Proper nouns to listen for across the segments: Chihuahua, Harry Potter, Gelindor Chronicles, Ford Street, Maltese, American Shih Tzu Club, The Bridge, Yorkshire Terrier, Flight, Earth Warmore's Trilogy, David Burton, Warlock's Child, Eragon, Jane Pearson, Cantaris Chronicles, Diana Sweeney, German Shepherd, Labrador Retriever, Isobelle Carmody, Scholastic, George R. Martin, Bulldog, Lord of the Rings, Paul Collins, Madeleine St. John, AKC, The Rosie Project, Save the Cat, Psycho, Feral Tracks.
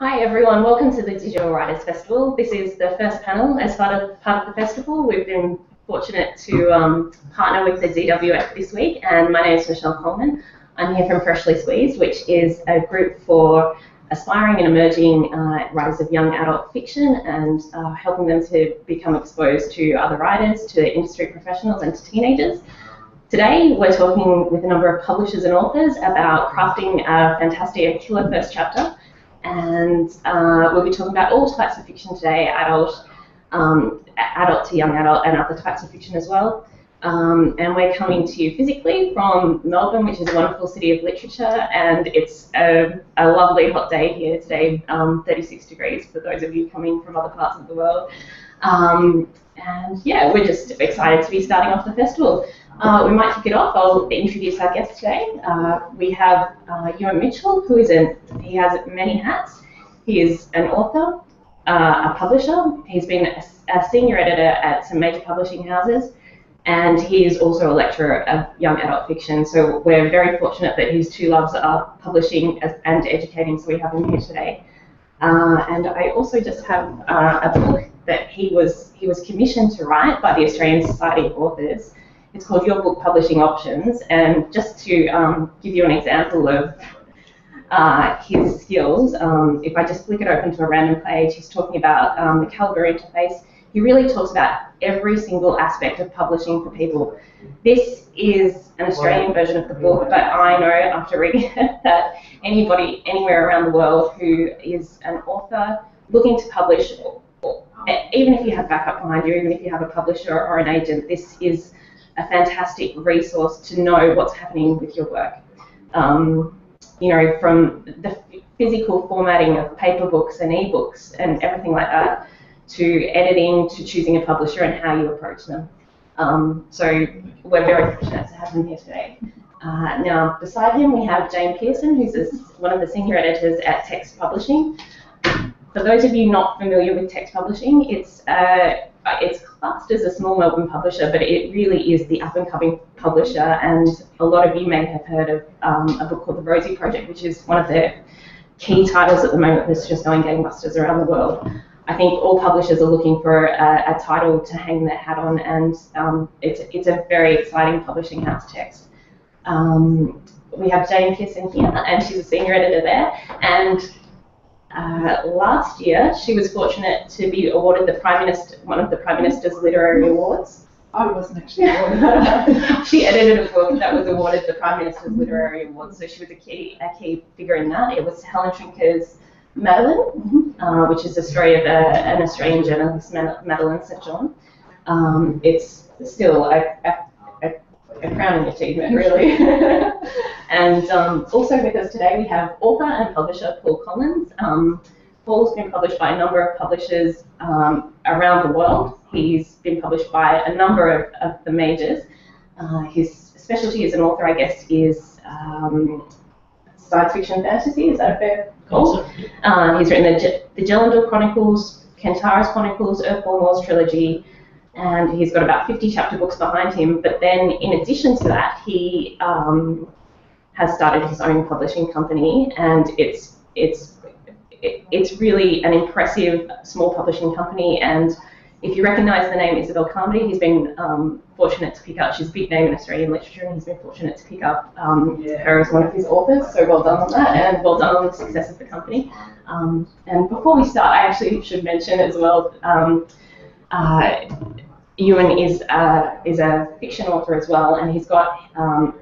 Hi everyone, welcome to the Digital Writers Festival. This is the first panel as part of the festival. We've been fortunate to partner with the DWF this week, and my name is Michelle Coleman. I'm here from Freshly Squeezed, which is a group for aspiring and emerging writers of young adult fiction and helping them to become exposed to other writers, to industry professionals and to teenagers. Today we're talking with a number of publishers and authors about crafting a fantastic and killer first chapter, and we'll be talking about all types of fiction today, adult to young adult and other types of fiction as well. And we're coming to you physically from Melbourne, which is a wonderful city of literature, and it's a lovely hot day here today, 36 degrees for those of you coming from other parts of the world. And yeah, we're just excited to be starting off the festival. We might kick it off. I'll introduce our guest today. We have Ewan Mitchell, who is he has many hats. He is an author, a publisher. He's been a senior editor at some major publishing houses, and he is also a lecturer of young adult fiction, so we're very fortunate that his two loves are publishing and educating, so we have him here today. And I also just have a book that he was commissioned to write by the Australian Society of Authors. It's called Your Book Publishing Options, and just to give you an example of his skills, if I just flick it open to a random page, he's talking about the Calgary interface. He really talks about every single aspect of publishing for people. This is an Australian version of the book, but I know after reading it that anybody anywhere around the world who is an author looking to publish, even if you have backup behind you, even if you have a publisher or an agent, this is a fantastic resource to know what's happening with your work. You know, from the physical formatting of paper books and ebooks and everything like that, to editing, to choosing a publisher and how you approach them. So we're very fortunate to have him here today. Now, beside him we have Jane Pearson, who's one of the senior editors at Text Publishing. For those of you not familiar with Text Publishing, it's classed as a small Melbourne publisher, but it really is the up-and-coming publisher, and a lot of you may have heard of a book called The Rosie Project, which is one of the key titles at the moment that's just going gangbusters around the world. I think all publishers are looking for a title to hang their hat on, and it's a very exciting publishing house, Text. We have Jane Pearson here, and she's a senior editor there, and last year she was fortunate to be awarded one of the Prime Minister's Literary Awards. I wasn't actually awarded that. She edited a book that was awarded the Prime Minister's Literary Awards, so she was a key figure in that. It was Helen Trinker's Madeleine, which is the story of an Australian journalist, Madeleine St. John. It's still a crowning achievement, really. And also with us today we have author and publisher Paul Collins. Paul's been published by a number of publishers around the world. He's been published by a number of the majors. His specialty as an author, I guess, is science fiction fantasy. Is that a fair call? He's written the Gelindor Chronicles, Cantaris Chronicles, Earth Warmore's Trilogy, and he's got about 50 chapter books behind him. But then, in addition to that, he has started his own publishing company, and it's really an impressive small publishing company. And if you recognise the name Isobelle Carmody, he's been fortunate to pick up. She's a big name in Australian literature, and he's been fortunate to pick up her as one of his authors. So well done on that, and well done on the success of the company. And before we start, I actually should mention as well, Ewan is a fiction author as well, and he's got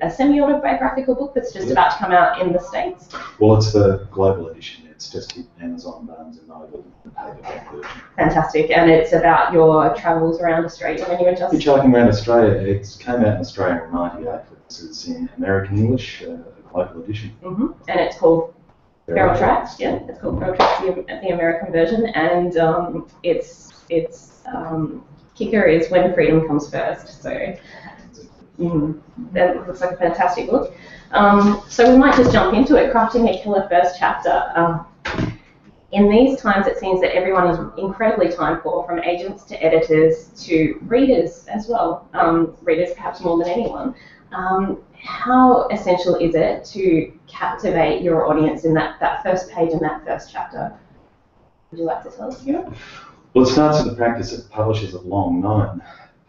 a semi-autobiographical book that's just about to come out in the States. Well, it's the global edition. It's just Amazon, Barnes and Noble, the paperback version. Fantastic, and it's about your travels around Australia when you were just... Hitchhiking around Australia. It came out in Australia in '98. It's in American English, a global edition. And it's called Feral Tracks. Yeah, it's called Feral Tracks, the American version, and its kicker is When Freedom Comes First. So that looks like a fantastic book. So we might just jump into it. Crafting a killer first chapter. In these times, it seems that everyone is incredibly time poor, from agents to editors to readers as well. Readers perhaps more than anyone. how essential is it to captivate your audience in that first page and that first chapter? Would you like to tell us? Yeah. Well, it starts with the practice that publishers have long known.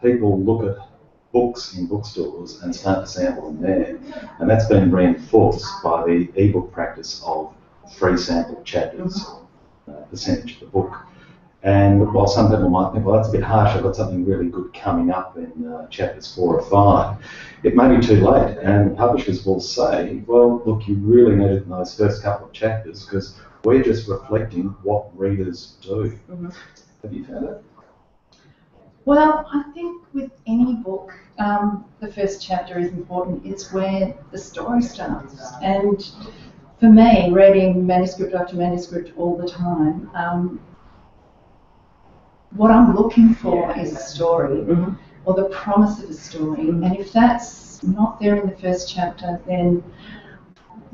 People look at books in bookstores and start to sample them there. And that's been reinforced by the e-book practice of free sample chapters, percentage of the book. And while some people might think, well, that's a bit harsh, I've got something really good coming up in chapters 4 or 5, it may be too late. And publishers will say, well, look, you really need it in those first couple of chapters because we're just reflecting what readers do. Mm-hmm. Have you found that? Well, I think with any book, the first chapter is important. It's where the story starts. And for me, reading manuscript after manuscript all the time, what I'm looking for is a story, mm-hmm. or the promise of a story. Mm-hmm. And if that's not there in the first chapter, then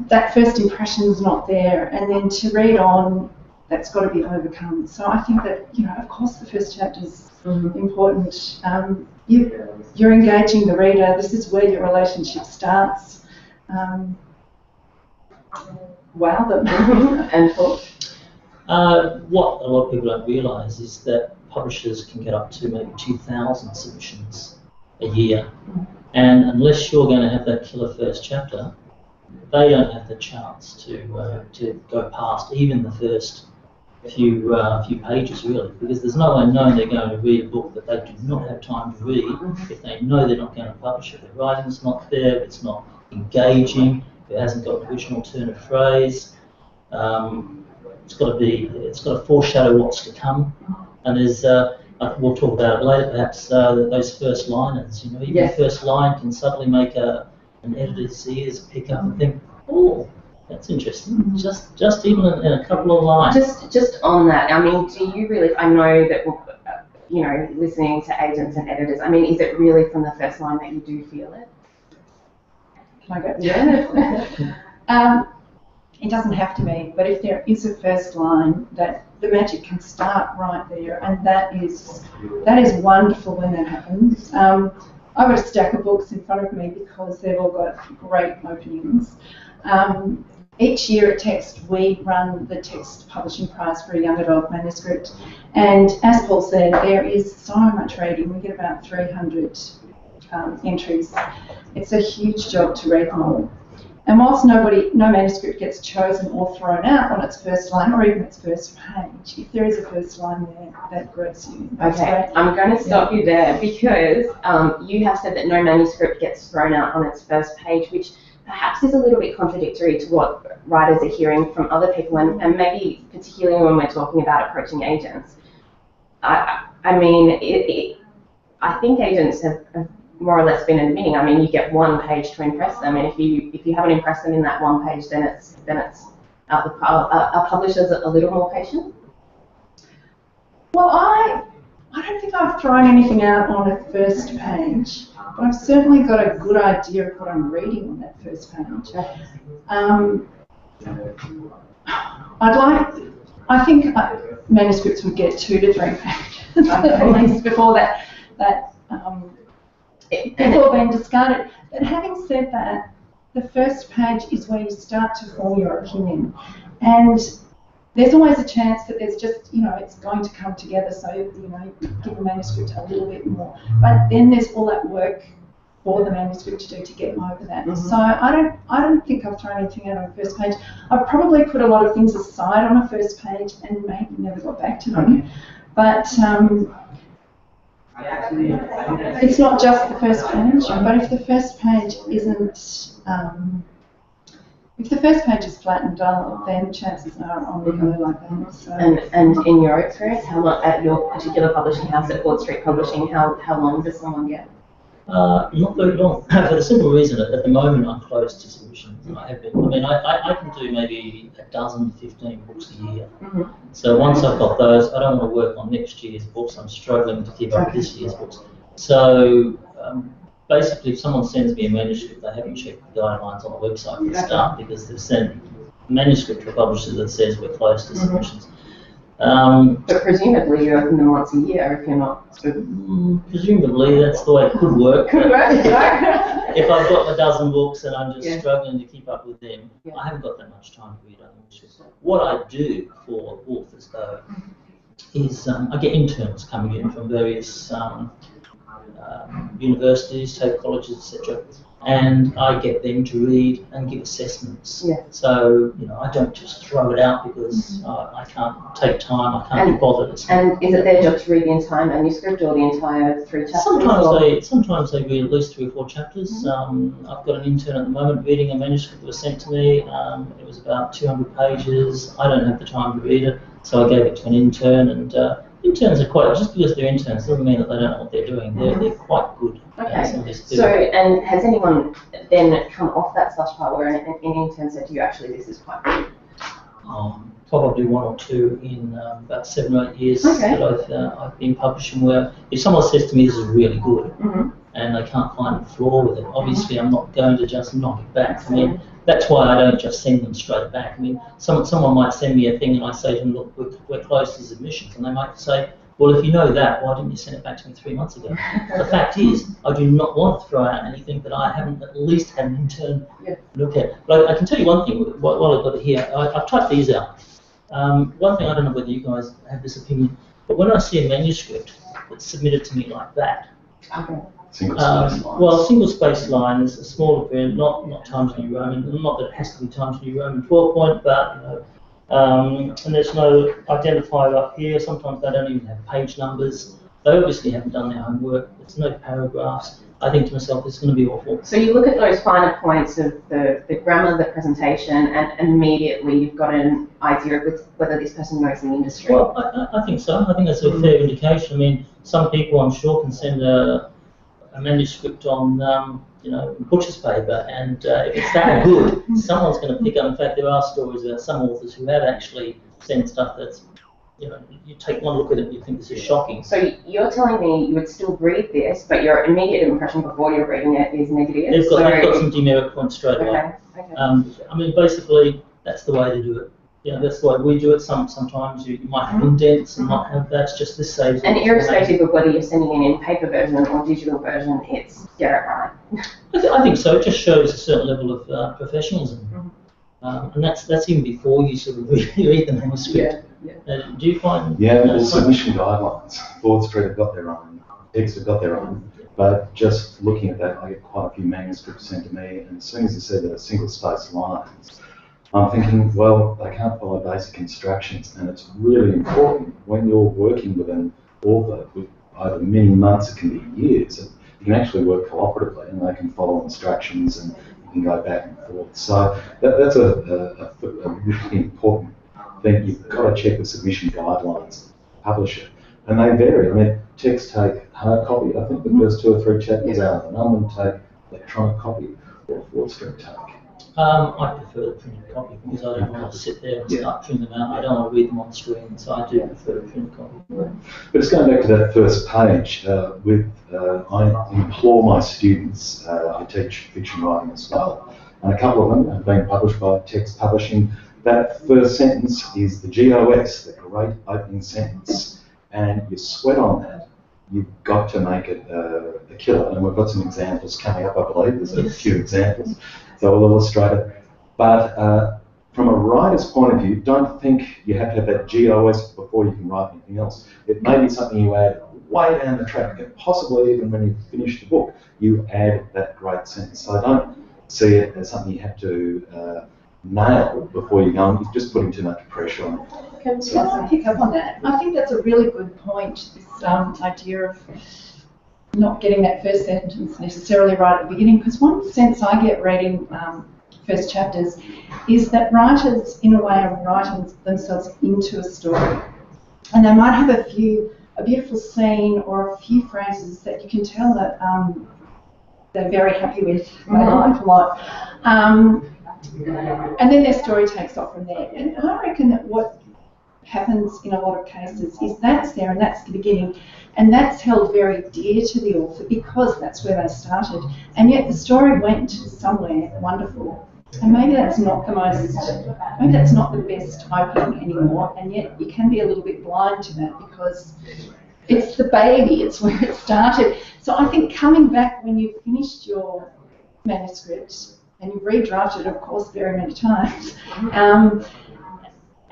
that first impression's not there. And then to read on, that's got to be overcome. So I think that, you know, of course the first chapter's mm-hmm. important. You're engaging the reader. This is where your relationship starts. Wow, them. And what a lot of people don't realise is that publishers can get up to maybe 2,000 submissions a year. And unless you're going to have that killer first chapter, they don't have the chance to go past even the first few pages, really, because there's no way knowing they're going to read a book that they do not have time to read if they know they're not going to publish it. The writing's not there, it's not engaging, it hasn't got an original turn of phrase. It's got to foreshadow what's to come. And there's, we'll talk about it later, perhaps, those first liners. You know, even the first line can suddenly make an editor's ears pick up and think, oh, that's interesting. Mm-hmm. Just even in a couple of lines. Just on that, I mean, do you really? I know that you know, listening to agents and editors. I mean, is it really from the first line that you do feel it? Can I go? Yeah. It doesn't have to be, but if there is a first line, that the magic can start right there, and that is wonderful when that happens. I've got a stack of books in front of me because they've all got great openings. Each year at Text, we run the Text Publishing Prize for a young adult manuscript, and as Paul said, there is so much reading. We get about 300 entries. It's a huge job to read them all. And whilst no manuscript gets chosen or thrown out on its first line or even its first page, if there is a first line there, that grabs you. Okay, I'm going to stop you there because you have said that no manuscript gets thrown out on its first page, which perhaps is a little bit contradictory to what writers are hearing from other people, and maybe particularly when we're talking about approaching agents. I think agents have more or less been admitting. I mean, you get one page to impress them, and if you haven't impressed them in that one page, then it's are publishers a little more patient? Well, I don't think I've thrown anything out on a first page, but I've certainly got a good idea of what I'm reading on that first page. I think manuscripts would get 2 to 3 pages at least before that. Before being discarded. But having said that, the first page is where you start to form your opinion. And there's always a chance that there's just, you know, it's going to come together, so, you know, give the manuscript a little bit more. But then there's all that work for the manuscript to do to get over that. Mm-hmm. So I don't think I've thrown anything out on the first page. I've probably put a lot of things aside on the first page and maybe never got back to them. Okay. But it's not just the first page, but if the first page isn't, if the first page is flat and dull, then chances are on the go like that. So. And in your experience, how long at your particular publishing house at Ford Street Publishing, how long does someone get? Not very long, for the simple reason at the moment I'm close to submissions. And I have been. I mean, I can do maybe 12 to 15 books a year. Mm-hmm. So once I've got those, I don't want to work on next year's books. I'm struggling to keep up this year's books. So basically, if someone sends me a manuscript, they haven't checked the guidelines on the website at the start because they've sent manuscript to publishers that says we're close to submissions. But presumably you open them once a year if you're not. Presumably that's the way it could work. Could work. If I've got a dozen books and I'm just struggling to keep up with them, I haven't got that much time to read other books. What I do for authors, though, is I get interns coming in from various universities, state colleges, etc., and I get them to read and give assessments. So, you know, I don't just throw it out because I can't take time, I can't be bothered. And is it their job to read the entire manuscript or the entire 3 chapters? Sometimes they read at least 3 or 4 chapters. I've got an intern at the moment reading a manuscript that was sent to me. It was about 200 pages. I don't have the time to read it, so I gave it to an intern. And interns are quite, just because they're interns doesn't mean that they don't know what they're doing. They're quite good. Okay. So, and has anyone then come off that slush pile where an intern said to you, actually, this is quite good? Probably 1 or 2 in about 7 or 8 years that I've been publishing, where if someone says to me, this is really good, and they can't find the flaw with it, obviously I'm not going to just knock it back. I mean, that's why I don't just send them straight back. I mean, someone might send me a thing and I say to them, look, we're close to submissions, and they might say, well, if you know that, why didn't you send it back to me 3 months ago? The fact is, I do not want to throw out anything that I haven't at least had an intern look at. But I can tell you one thing, while I've got it here, I've typed these out. One thing, I don't know whether you guys have this opinion, but when I see a manuscript that's submitted to me like that, single-space lines. Well, single-space lines, a smaller print, not Times New Roman, not that it has to be Times New Roman 4-point, but, you know, and there's no identifier up here. Sometimes they don't even have page numbers. They obviously haven't done their homework. There's no paragraphs. I think to myself, it's going to be awful. So you look at those finer points of the grammar, the presentation, and immediately you've got an idea of whether this person knows the industry. Well, I think so. I think that's a fair indication. I mean, some people, I'm sure, can send a manuscript on you know, butcher's paper, and if it's that good, someone's going to pick up. In fact, there are stories about some authors who have actually sent stuff that's, you know, you take one look at it and you think this is shocking. So you're telling me you would still read this, but your immediate impression before you're reading it is negative? They've got some demerit points straight away. Okay. I mean, basically, that's the way to do it. You know, that's the way we do it. Sometimes you might have indents and might have that's just this saves. And irrespective of whether you're sending it in paper version or digital version, it's right. I think so. It just shows a certain level of professionalism, and that's even before you sort of read the manuscript. Do you find? Yeah, well, submission guidelines. Ford Street have got their own. Eggs have got their own. But just looking at that, I get quite a few manuscripts sent to me, and as soon as you see the single space lines, I'm thinking, well, they can't follow basic instructions, and it's really important when you're working with an author with over many months, it can be years, and you can actually work cooperatively, and they can follow instructions, and you can go back and forth. So that's a really important thing. You've got to check the submission guidelines, publisher, and they vary. I mean, texts take hard copy. I think the first 2 or 3 chapters out of the album take electronic copy, or Ford Street take. I prefer the printed copy because I don't want to sit there and start printing them out. I don't want to read them on the screen, so I do prefer the printed copy. But it's going back to that first page. I implore my students, I teach fiction writing as well, and a couple of them have been published by Text Publishing. That first sentence is the GOS, the great opening sentence, and you sweat on that. You've got to make it a killer, and we've got some examples coming up, I believe. There's a few examples, so we'll illustrate it. But from a writer's point of view, don't think you have to have that GOS before you can write anything else. It may be something you add way down the track, and possibly even when you finish the book, you add that great sentence. So don't see it as something you have to nail before you go on. You're just putting too much pressure on it. Can I pick up on that? I think that's a really good point, this idea of not getting that first sentence necessarily right at the beginning, because one sense I get reading first chapters is that writers, in a way, are writing themselves into a story. And they might have a beautiful scene or a few phrases that you can tell that they're very happy with, they like a lot. And then their story takes off from there. And I reckon that what happens in a lot of cases is that's there and that's the beginning, and that's held very dear to the author because that's where they started, and yet the story went somewhere wonderful, and maybe that's not the most, maybe that's not the best opening anymore, and yet you can be a little bit blind to that because it's the baby, it's where it started. So I think coming back when you've finished your manuscript, and you redraft it, of course, very many times,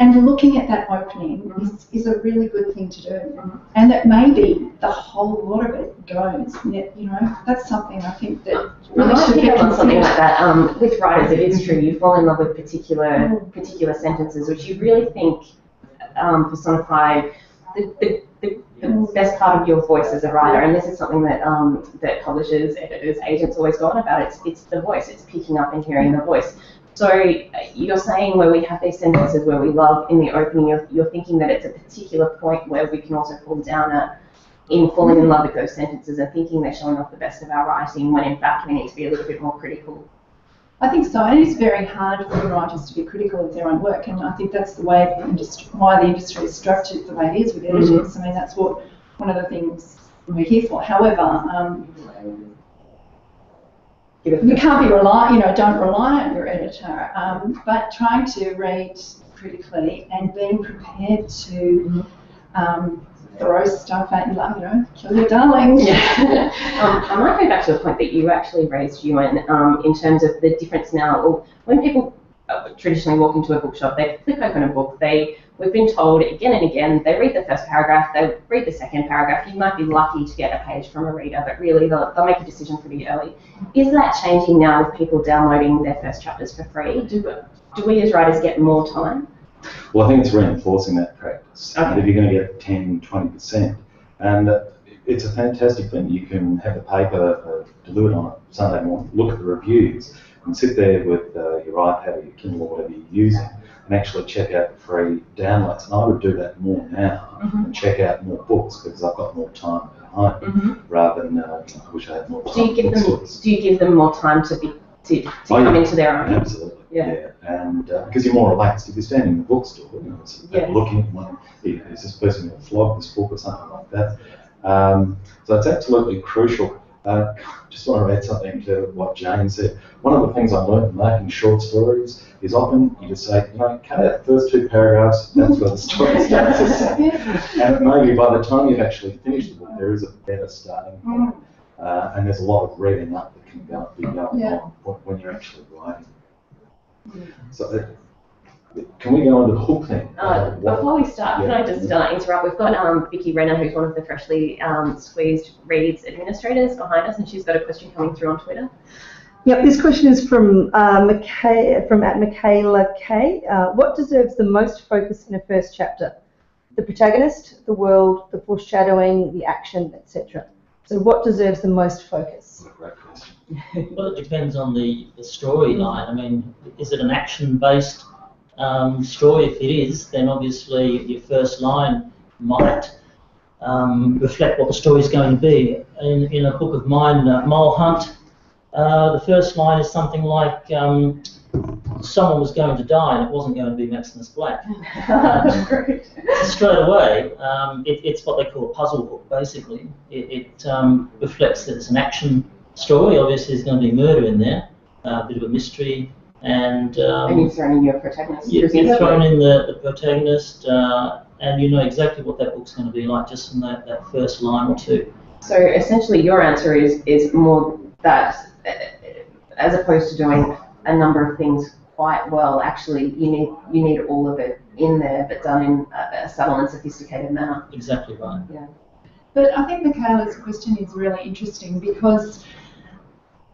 and looking at that opening is a really good thing to do. And that maybe the whole lot of it goes. You know, that's something I think that really should be considered. Something like that. With writers, it is true. You fall in love with particular sentences, which you really think personify the best part of your voice as a writer. And this is something that that publishers, editors, agents always go on about. It's the voice. It's picking up and hearing the voice. So you're saying where we have these sentences where we love in the opening, you're thinking that it's a particular point where we can also fall down at in falling in love with those sentences and thinking they're showing off the best of our writing when in fact we need to be a little bit more critical. I think so. And it is very hard for writers to be critical of their own work, and I think that's the way the industry, why the industry is structured the way it is with editors. I mean, that's one of the things we're here for. However, you can't be reliant, don't rely on your editor, but trying to read critically and being prepared to throw stuff at you, kill your darling. Yeah. I might go back to the point that you actually raised, Ewan, in terms of the difference now. Well, when people traditionally walk into a bookshop, they click open a book, we've been told again and again, they read the first paragraph, they read the second paragraph, you might be lucky to get a page from a reader, but really they'll make a decision pretty early. Is that changing now with people downloading their first chapters for free? Do we as writers get more time? Well, I think it's reinforcing that practice. Okay. If you're going to get 10, 20%, and it's a fantastic thing. You can have the paper delivered on a Sunday morning, look at the reviews, and sit there with your iPad or your Kindle or whatever you're using and actually check out the free downloads. And I would do that more now and check out more books because I've got more time at home rather than I wish I had more time. Do you give them more time to come into their own? Absolutely. Yeah. And because you're more relaxed. If you're standing in the bookstore, looking at one, is this person going to flog this book or something like that? So it's absolutely crucial. Just want to add something to what Jane said. One of the things I learned in making short stories is often you just say, cut out the first two paragraphs, that's where the story starts. And maybe by the time you've actually finished the book, there is a better starting point. And there's a lot of reading up that can be going on when you're actually writing. So can we go on to the hook thing? Before we start, can I just interrupt? We've got Vicky Renner, who's one of the Freshly Squeezed Reads administrators behind us, and she's got a question coming through on Twitter. Yep, this question is from Michaela K. What deserves the most focus in a first chapter? The protagonist, the world, the foreshadowing, the action, etc. So what deserves the most focus? What a great question. Well, it depends on the storyline. I mean, is it an action-based story? If it is, then obviously your first line might reflect what the story is going to be. In a book of mine, Mole Hunt, the first line is something like someone was going to die and it wasn't going to be Maximus Black. Straight away, it's what they call a puzzle book, basically. It reflects that it's an action story. Obviously, there's going to be murder in there, a bit of a mystery. And you're thrown in your protagonist. You're thrown in the protagonist, and you know exactly what that book's going to be like just from that first line or two. So essentially your answer is more that, as opposed to doing a number of things quite well, actually you need all of it in there, but done in a subtle and sophisticated manner. Exactly right. Yeah. But I think Michaela's question is really interesting because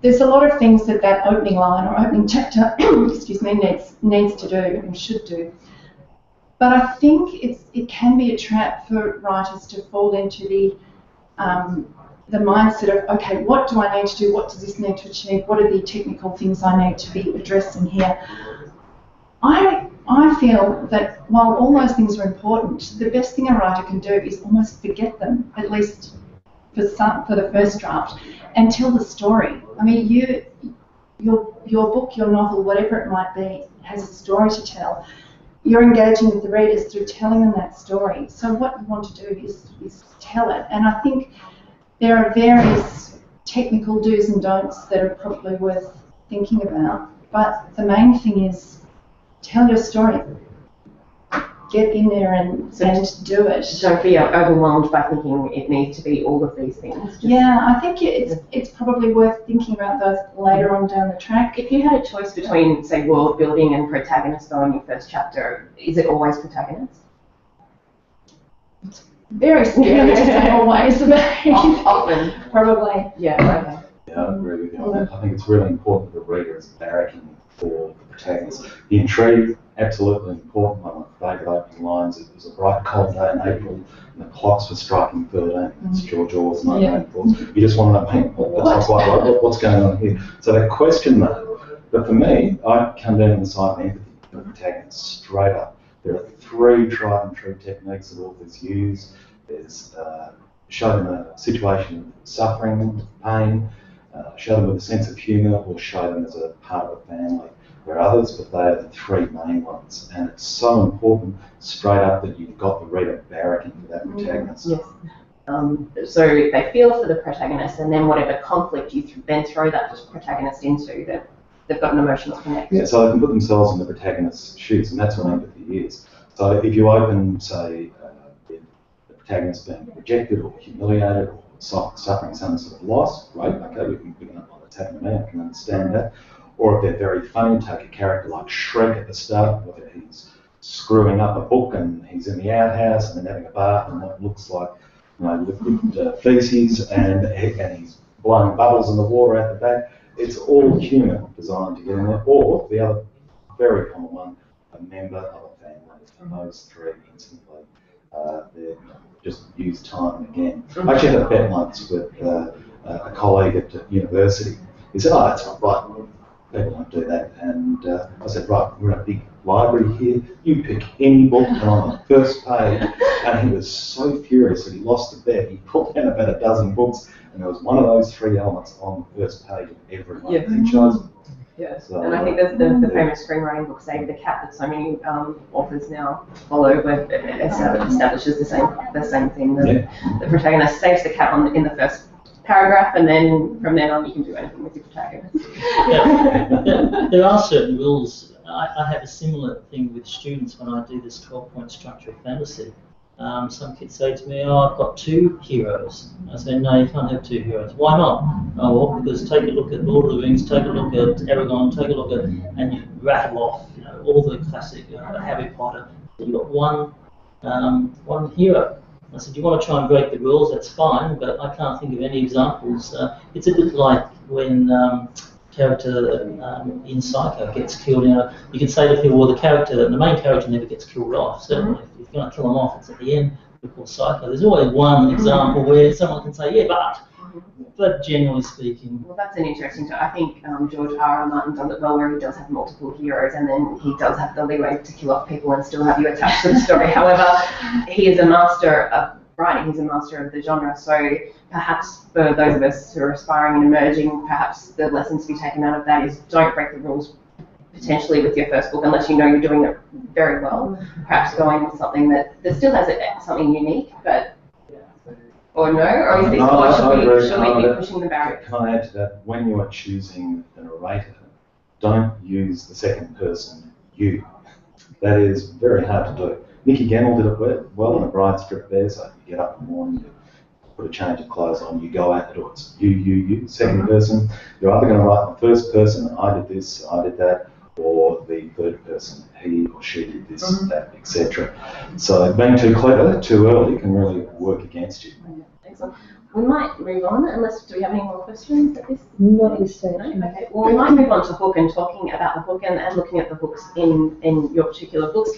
there's a lot of things that opening line or opening chapter excuse me, needs to do and should do. But I think it can be a trap for writers to fall into the mindset of, okay, what do I need to do? What does this need to achieve? What are the technical things I need to be addressing here? I feel that while all those things are important, the best thing a writer can do is almost forget them, at least for the first draft, and tell the story. I mean, your book, your novel, whatever it might be, has a story to tell. You're engaging with the readers through telling them that story. So what you want to do is tell it. And I think there are various technical do's and don'ts that are probably worth thinking about. But the main thing is tell your story. get in there and do it. Don't be overwhelmed by thinking it needs to be all of these things. Just, yeah, I think it's probably worth thinking about those later on down the track. If you had a choice between, say, world building and protagonist though in your first chapter, is it always protagonist? It's very scary to say always. Often. Probably. Yeah, okay. Yeah, I agree with you. I think it's really important that the reader is barracking for the protagonist. The intrigue, absolutely important. One of my favourite opening lines, it was a bright cold day in April and the clocks were striking 13. It's George R. Martin. You just want to know what's going on here. So that question mark. But for me, I come down on the side of empathy for the protagonist straight up. There are three tried and true techniques that authors use. There's show them a situation of suffering, pain, show them with a sense of humour, or show them as a part of a family. There are others, but they are the three main ones. And it's so important, straight up, that you've got the reader barracking for that protagonist. Yes. So they feel for the protagonist, and then whatever conflict you then throw that protagonist into, they've got an emotional connection. Yeah, so they can put themselves in the protagonist's shoes, and that's what empathy is. So if you open, say, the protagonist being rejected or humiliated or suffering some sort of loss, right? Okay, we can pick up on what's happening now, I can understand that. Or if they're very funny, take a character like Shrek at the start, whether he's screwing up a book and he's in the outhouse and then having a bath and what looks like, you know, liquid feces and he's blowing bubbles in the water out the back. It's all human designed to get in there. Or the other very common one, a member of a family. And those three instantly, they're just used time and again. I actually had a bet once with a colleague at university. He said, "Oh, that's not right. People don't do that." And I said, "Right, we're in a big library here. You pick any book and on the first page." And he was so furious that he lost the bet. He pulled down about a dozen books, and there was one of those three elements on the first page of every one that he chose. Yes, so, and I think that's the famous screenwriting book, Save the Cat, that so many authors now follow, where it establishes the same thing. The protagonist saves the cat in the first paragraph, and then from then on you can do anything with your protagonist. Yeah. There are certain rules. I have a similar thing with students when I do this 12-point structure of fantasy. Some kids say to me, "Oh, I've got two heroes." I say, "No, you can't have two heroes." "Why not?" "Oh, well, because take a look at Lord of the Rings, take a look at Eragon, take a look at..." And you rattle off, you know, all the classic, Harry Potter. You've got one hero. I said, "You want to try and break the rules, that's fine, but I can't think of any examples." It's a bit like when character in Psycho gets killed. You know, you can say to people, "Well, the main character never gets killed off." Certainly, if you're going to kill them off, it's at the end. Of course, Psycho. There's always one example where someone can say, "Yeah, but generally speaking." Well, that's an interesting thing. I think George R. Martin does it well, where he does have multiple heroes, and then he does have the leeway to kill off people and still have you attached to the story. However, he is a master of writing. He's a master of the genre, so perhaps for those of us who are aspiring and emerging, perhaps the lesson to be taken out of that is don't break the rules potentially with your first book unless you know you're doing it very well. Perhaps going with something that still has something unique, but or no, or is this should we be pushing the barrier? Can I add to that? When you are choosing a narrator, don't use the second person you. That is very hard to do. Nikki Gannell did it well in a bride strip there, so you get up in the morning, you put a change of clothes on, you go at it, or it's you, second person. You're either going to write the first person, I did this, I did that, or the third person, he or she did this, that, etc. So being too clever, too early, can really work against you. Excellent. We might move on, do we have any more questions at this? Not this stage. Okay. Well, we might move on to book and talking about the book and looking at the books in your particular books.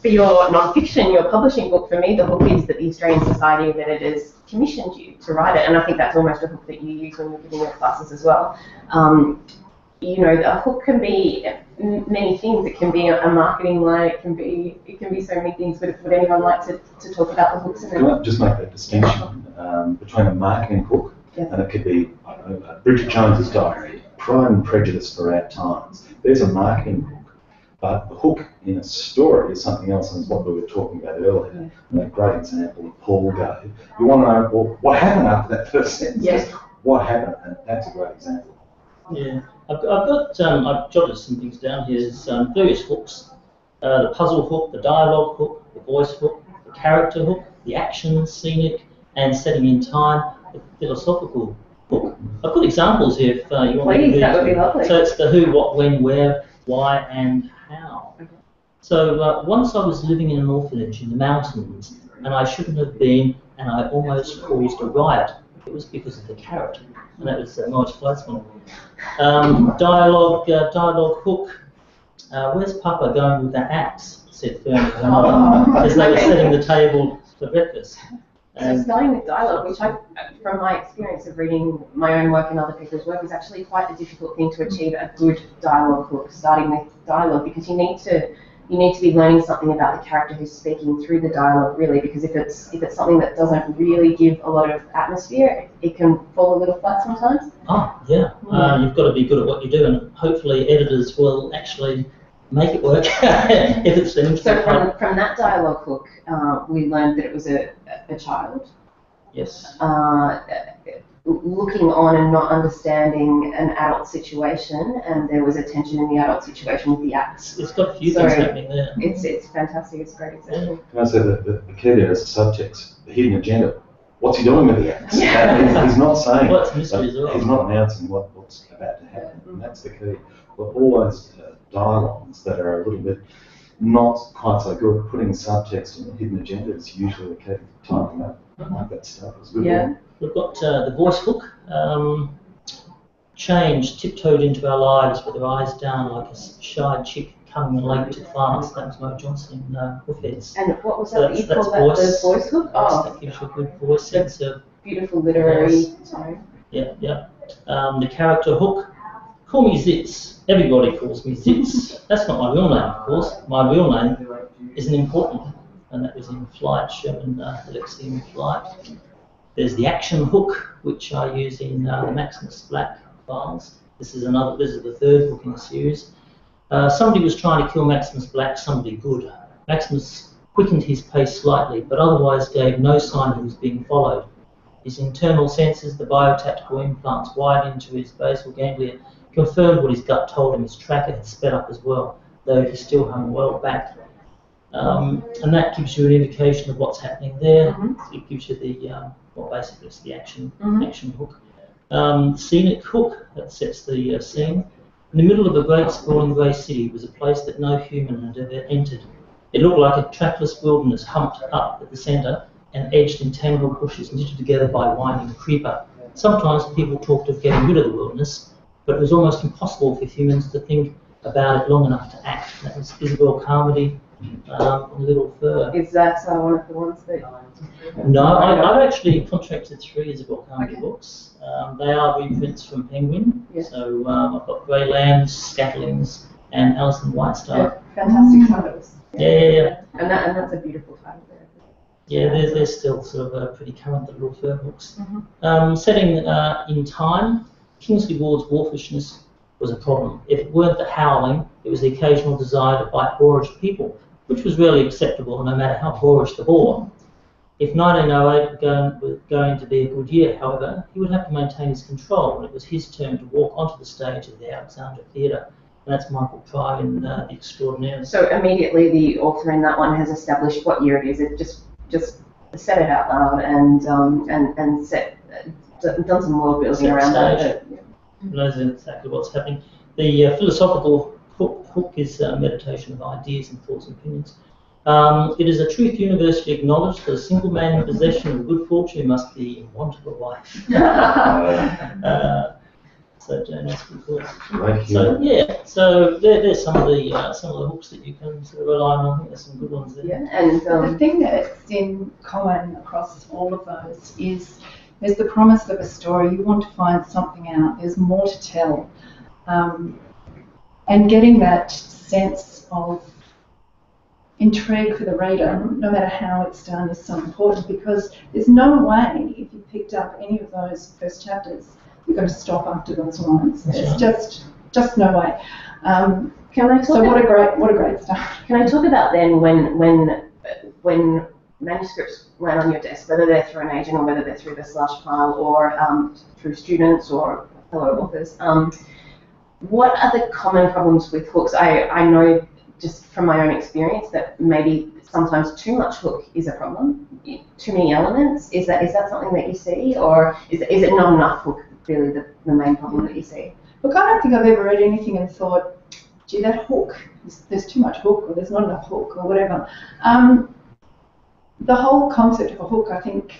For your non-fiction, your publishing book, for me, the hook is that the Australian Society of Editors commissioned you to write it, and I think that's almost a hook that you use when you're giving your classes as well. A hook can be many things. It can be a marketing line. It can be so many things. But would anyone like to talk about the hooks? Can I just make that distinction between a marketing hook and it could be Bridget Jones's Diary, Pride and Prejudice for our times. There's a marketing hook, but the hook in a story is something else, and it's what we were talking about earlier. And that great example that Paul gave. You want to know, well, what happened after that first sentence? Yes. What happened? And that's a great example. Yeah, I've jotted some things down here. Various hooks, the puzzle hook, the dialogue hook, the voice hook, the character hook, the action scenic, and setting in time, the philosophical hook. I've got examples here if you want me to do that. Would be lovely. So it's the who, what, when, where, why, and how. Okay. So once I was living in an orphanage in the mountains, and I shouldn't have been, and I almost caused a riot. It was because of the carrot, and that was Marge Fleischmann. Dialogue hook. Where's Papa going with the axe? Said Fern to her mother as they were setting the table for breakfast. So starting with dialogue, which I, from my experience of reading my own work and other people's work, is actually quite a difficult thing to achieve a good dialogue hook, starting with dialogue, because you need to be learning something about the character who's speaking through the dialogue, really, because if it's something that doesn't really give a lot of atmosphere, it can fall a little flat sometimes. Oh, yeah. Mm. You've got to be good at what you do, and hopefully editors will actually make it work if it's an interesting. So from that dialogue hook, we learned that it was a child. Yes. Looking on and not understanding an adult situation, and there was a tension in the adult situation with the axe. It's got a few things happening there. It's fantastic. It's great. Exactly. Can I say that the kid here is subtext, the hidden agenda. What's he doing with the axe? He's not saying. Well, it's mystery as well. He's not announcing what's about to happen, and that's the key. But all those dialogues that are a little bit not quite so good, putting subtext and the hidden agenda is usually the key. Tightening up. I like that stuff. It's good. Yeah. One. We've got the voice hook. Change tiptoed into our lives with her eyes down like a shy chick coming late to class. That was Mo Johnson Hoofheads. And what was that? So that's voice. The voice hook? Oh. That gives you a good voice sense of beautiful literary tone. Yeah, yeah. The character hook. Call me Zitz. Everybody calls me Zitz. That's not my real name, of course. My real name is an important one, and that was in Flight, Sherman Alexian Flight. There's the action hook, which I use in the Maximus Black files. This is the third book in the series. Somebody was trying to kill Maximus Black, somebody good. Maximus quickened his pace slightly, but otherwise gave no sign he was being followed. His internal senses, the biotactical implants wired into his basal ganglia, confirmed what his gut told him. His tracker had sped up as well, though he still hung well back. And that gives you an indication of what's happening there. Mm-hmm. It gives you the basically it's the action hook, scenic hook that sets the scene. In the middle of a great sprawling grey city was a place that no human had ever entered. It looked like a trackless wilderness humped up at the centre and edged in tangled bushes knitted together by winding creeper. Sometimes people talked of getting rid of the wilderness, but it was almost impossible for humans to think about it long enough to act. That was Isobelle Carmody. Little Fur. Is that one of the ones that? No, I've actually contracted 3 Isobelle Carmody books. They are reprints from Penguin. Yes. So I've got Grey Lambs, Scatterlings, and Alison Whitestar. Yeah, fantastic titles. Yeah. Yeah. And that's a beautiful title there. Yeah, they're still sort of pretty current, the Little Fur books. Mm-hmm. Setting in time, Kingsley Ward's wolfishness was a problem. If it weren't the howling, it was the occasional desire to bite boorish people, which was really acceptable no matter how boorish the boar. If 1908 was going to be a good year, however, he would have to maintain his control, and it was his turn to walk onto the stage of the Alexandra Theatre. And that's Michael Pryor in The Extraordinaire. So immediately the author in that one has established what year it is. It just said it out loud and set, done some world building around that. Knows exactly what's happening. The philosophical hook is meditation of ideas and thoughts and opinions. It is a truth universally acknowledged that a single man in possession of good fortune must be in want of a wife. So Jane, that's good thoughts. Right. So yeah, so there's some of the hooks that you can sort of rely on. I think there's some good ones there. Yeah, and the thing that's in common across all of those is there's the promise of a story. You want to find something out. There's more to tell. And getting that sense of intrigue for the reader, no matter how it's done, is so important, because there's no way, if you picked up any of those first chapters, you're going to stop after those lines. There's just no way. Can I talk so about what a great start. Can I talk about then when manuscripts land on your desk, whether they're through an agent or whether they're through the slush pile or through students or fellow authors, what are the common problems with hooks? I know just from my own experience, that maybe sometimes too much hook is a problem. Too many elements. Is that something that you see, or is it not enough hook really the main problem that you see? Look, I don't think I've ever read anything and thought, gee, that hook, there's too much hook, or there's not enough hook, or whatever. The whole concept of a hook, I think,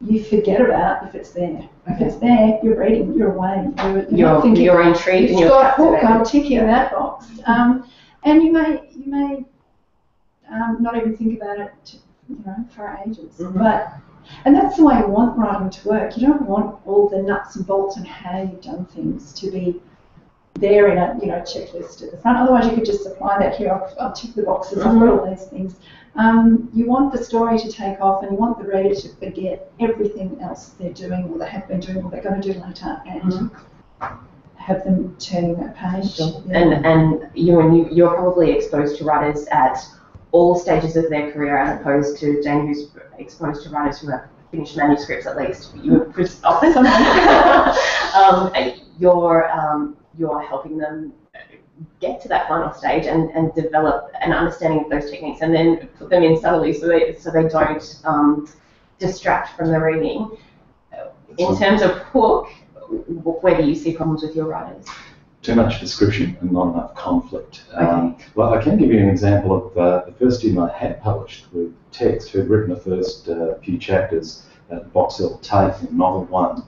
you forget about if it's there. If it's there, you're reading, you're away. You're intrigued. It's got a hook, I'll tick you in that box. And you may not even think about it, for ages. Mm-hmm. And that's the way you want writing to work. You don't want all the nuts and bolts and how you've done things to be there in a checklist at the front. Otherwise, you could just apply that here. I'll tick the boxes. Mm-hmm. I've got all these things. You want the story to take off, and you want the reader to forget everything else they're doing, or they have been doing, or they're going to do later, and mm-hmm. have them turning that page. Sure. Yeah. And you're probably exposed to writers at all stages of their career, as opposed to Jane, who's exposed to writers who have finished manuscripts at least. You would often. You're helping them get to that final stage and develop an understanding of those techniques, and then put them in subtly so they don't distract from the reading. In terms of hook, where do you see problems with your writers? Too much description and not enough conflict. Okay. Well, I can give you an example of the first team I had published with Text, who'd written the first few chapters at Box Hill TAFE in Novel 1.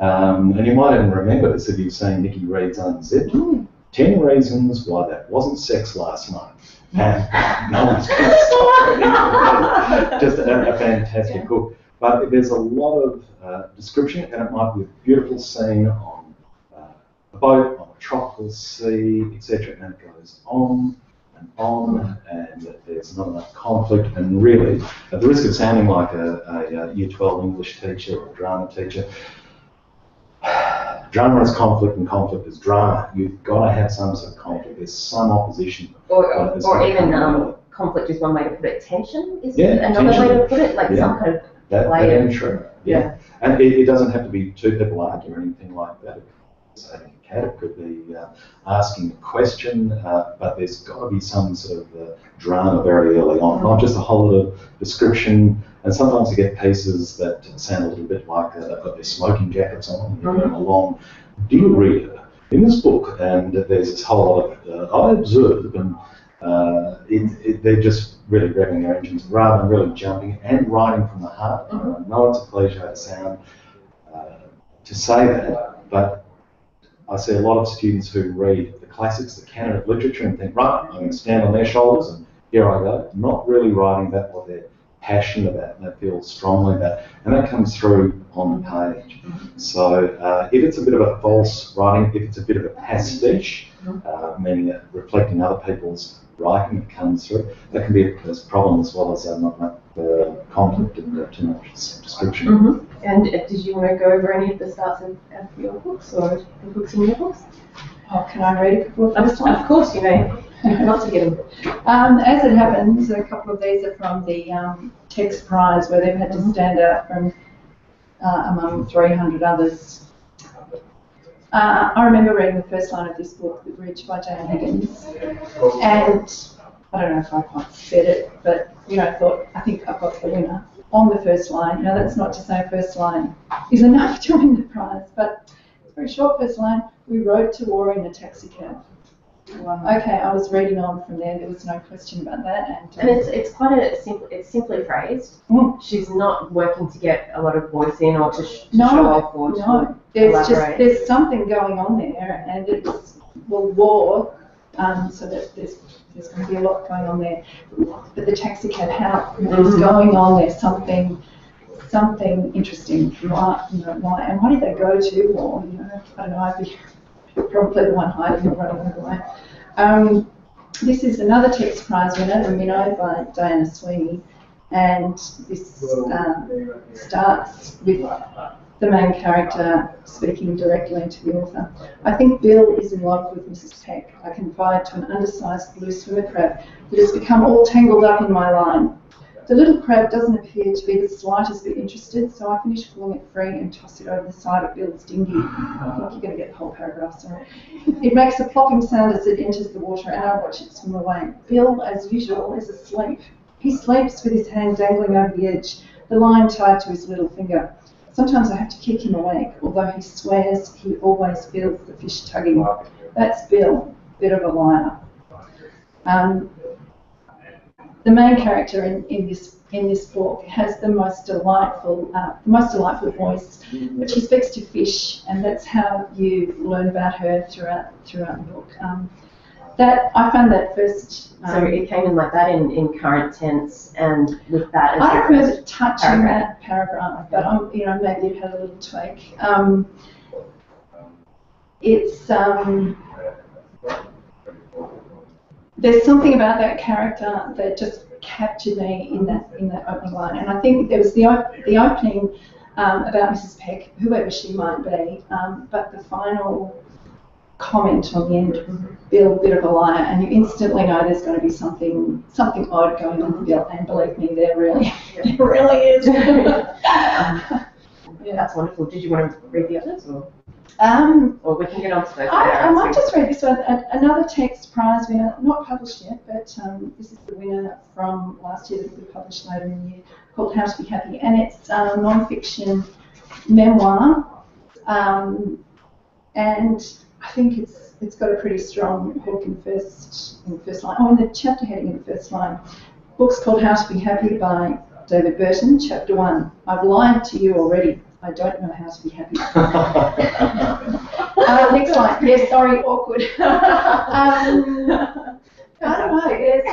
And you might even remember this if you've seen Nikki Reed's Unzipped. Mm. 10 reasons why that wasn't sex last night. And no one's going to stop. Just a fantastic book. But there's a lot of description, and it might be a beautiful scene on a boat, on a tropical sea, etc. And it goes on, and there's not enough conflict, and really, at the risk of sounding like a Year 12 English teacher or a drama teacher, drama is conflict and conflict is drama. You've got to have some sort of conflict. There's some opposition. Or even conflict is one way to put it. Tension is another tension. Way to put it. Like some kind of layer. Yeah. And it doesn't have to be two people arguing or anything like that. It could be asking a question, but there's got to be some sort of drama very early on, not just a whole lot of description. And sometimes you get pieces that sound a little bit like they've got their smoking jackets on and they're going along. Dear reader, in this book, and there's this whole lot of I observe, and they're just really grabbing their engines rather than really jumping and writing from the heart. I know it's a cliche to sound to say that, but I see a lot of students who read the classics, the canon of literature, and think, right, I'm going to stand on their shoulders, and here I go. Not really writing about what they're passionate about, and they feel strongly about, and that comes through on the page. So if it's a bit of a false writing, if it's a bit of a pastiche, meaning reflecting other people's writing that comes through, that can be a problem as well as not much conflict and too much description. Mm-hmm. And did you want to go over any of the starts of your books or the books in your books? Oh, can I read a couple of them? Of course, you may. Not to get them. As it happens, a couple of these are from the Text Prize, where they've had to stand out from among 300 others. I remember reading the first line of this book, The Bridge by Jane Higgins, and I don't know if I quite said it, but thought, I think I've got the winner on the first line. Now that's not to say first line is enough to win the prize, but it's a very short first line. We rode to war in a taxi cab. Wow. Okay, I was reading on from there. There was no question about that, and it's quite a simple. It's simply phrased. Mm. She's not working to get a lot of voice in or to show off or to there's elaborate. Just there's something going on there, and it's war, so that there's going to be a lot going on there. But the taxi cab, how is going on there? Something interesting. Why? And why did they go to war? I don't know. Probably the one hiding or running away. This is another Text Prize winner, The Minnow by Diana Sweeney, and this starts with the main character speaking directly to the author. I think Bill is in love with Mrs. Peck. I confide to an undersized blue swimmer crab that has become all tangled up in my line. The little crab doesn't appear to be the slightest bit interested, so I finish pulling it free and toss it over the side of Bill's dinghy. I think you're going to get the whole paragraph, sorry. It makes a plopping sound as it enters the water, and I watch it swim away. Bill, as usual, is asleep. He sleeps with his hand dangling over the edge, the line tied to his little finger. Sometimes I have to kick him awake, although he swears he always feels the fish tugging. That's Bill, bit of a liar. The main character in this book has the most delightful voice, but she speaks to fish, and that's how you learn about her throughout the book. That I found that first. So it came in like that in current tense, and with that as I remember touching that paragraph, but maybe it had a little tweak. There's something about that character that just captured me in that opening line, and I think there was the opening about Mrs. Peck, whoever she might be, but the final comment on the end, Bill, bit of a liar, and you instantly know there's going to be something odd going on with Bill, and believe me, there really is. Yeah, that's wonderful. Did you want to read the others, or? Or we can get on to those. I might just read this one. Another text prize winner, not published yet, but this is the winner from last year that will be published later in the year, called How to Be Happy, and it's a non-fiction memoir, and I think it's got a pretty strong hook in the first line. Oh, in the chapter heading in the first line. Book's called How to Be Happy by David Burton, Chapter 1. I've lied to you already. I don't know how to be happy. Next line. Yes, sorry, awkward. I don't know. Yes,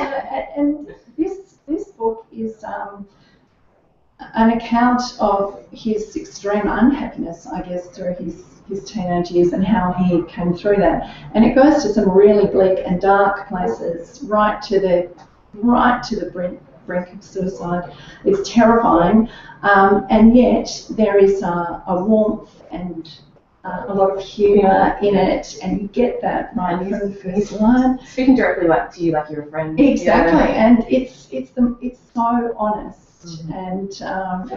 and this book is an account of his extreme unhappiness, I guess, through his teenage years and how he came through that. And it goes to some really bleak and dark places, right to the brink of suicide. It's terrifying, and yet there is a warmth and a lot of humour in it, and you get that right from the first line. Speaking directly to you, like you're a friend. Exactly, yeah. And it's so honest. Mm-hmm. And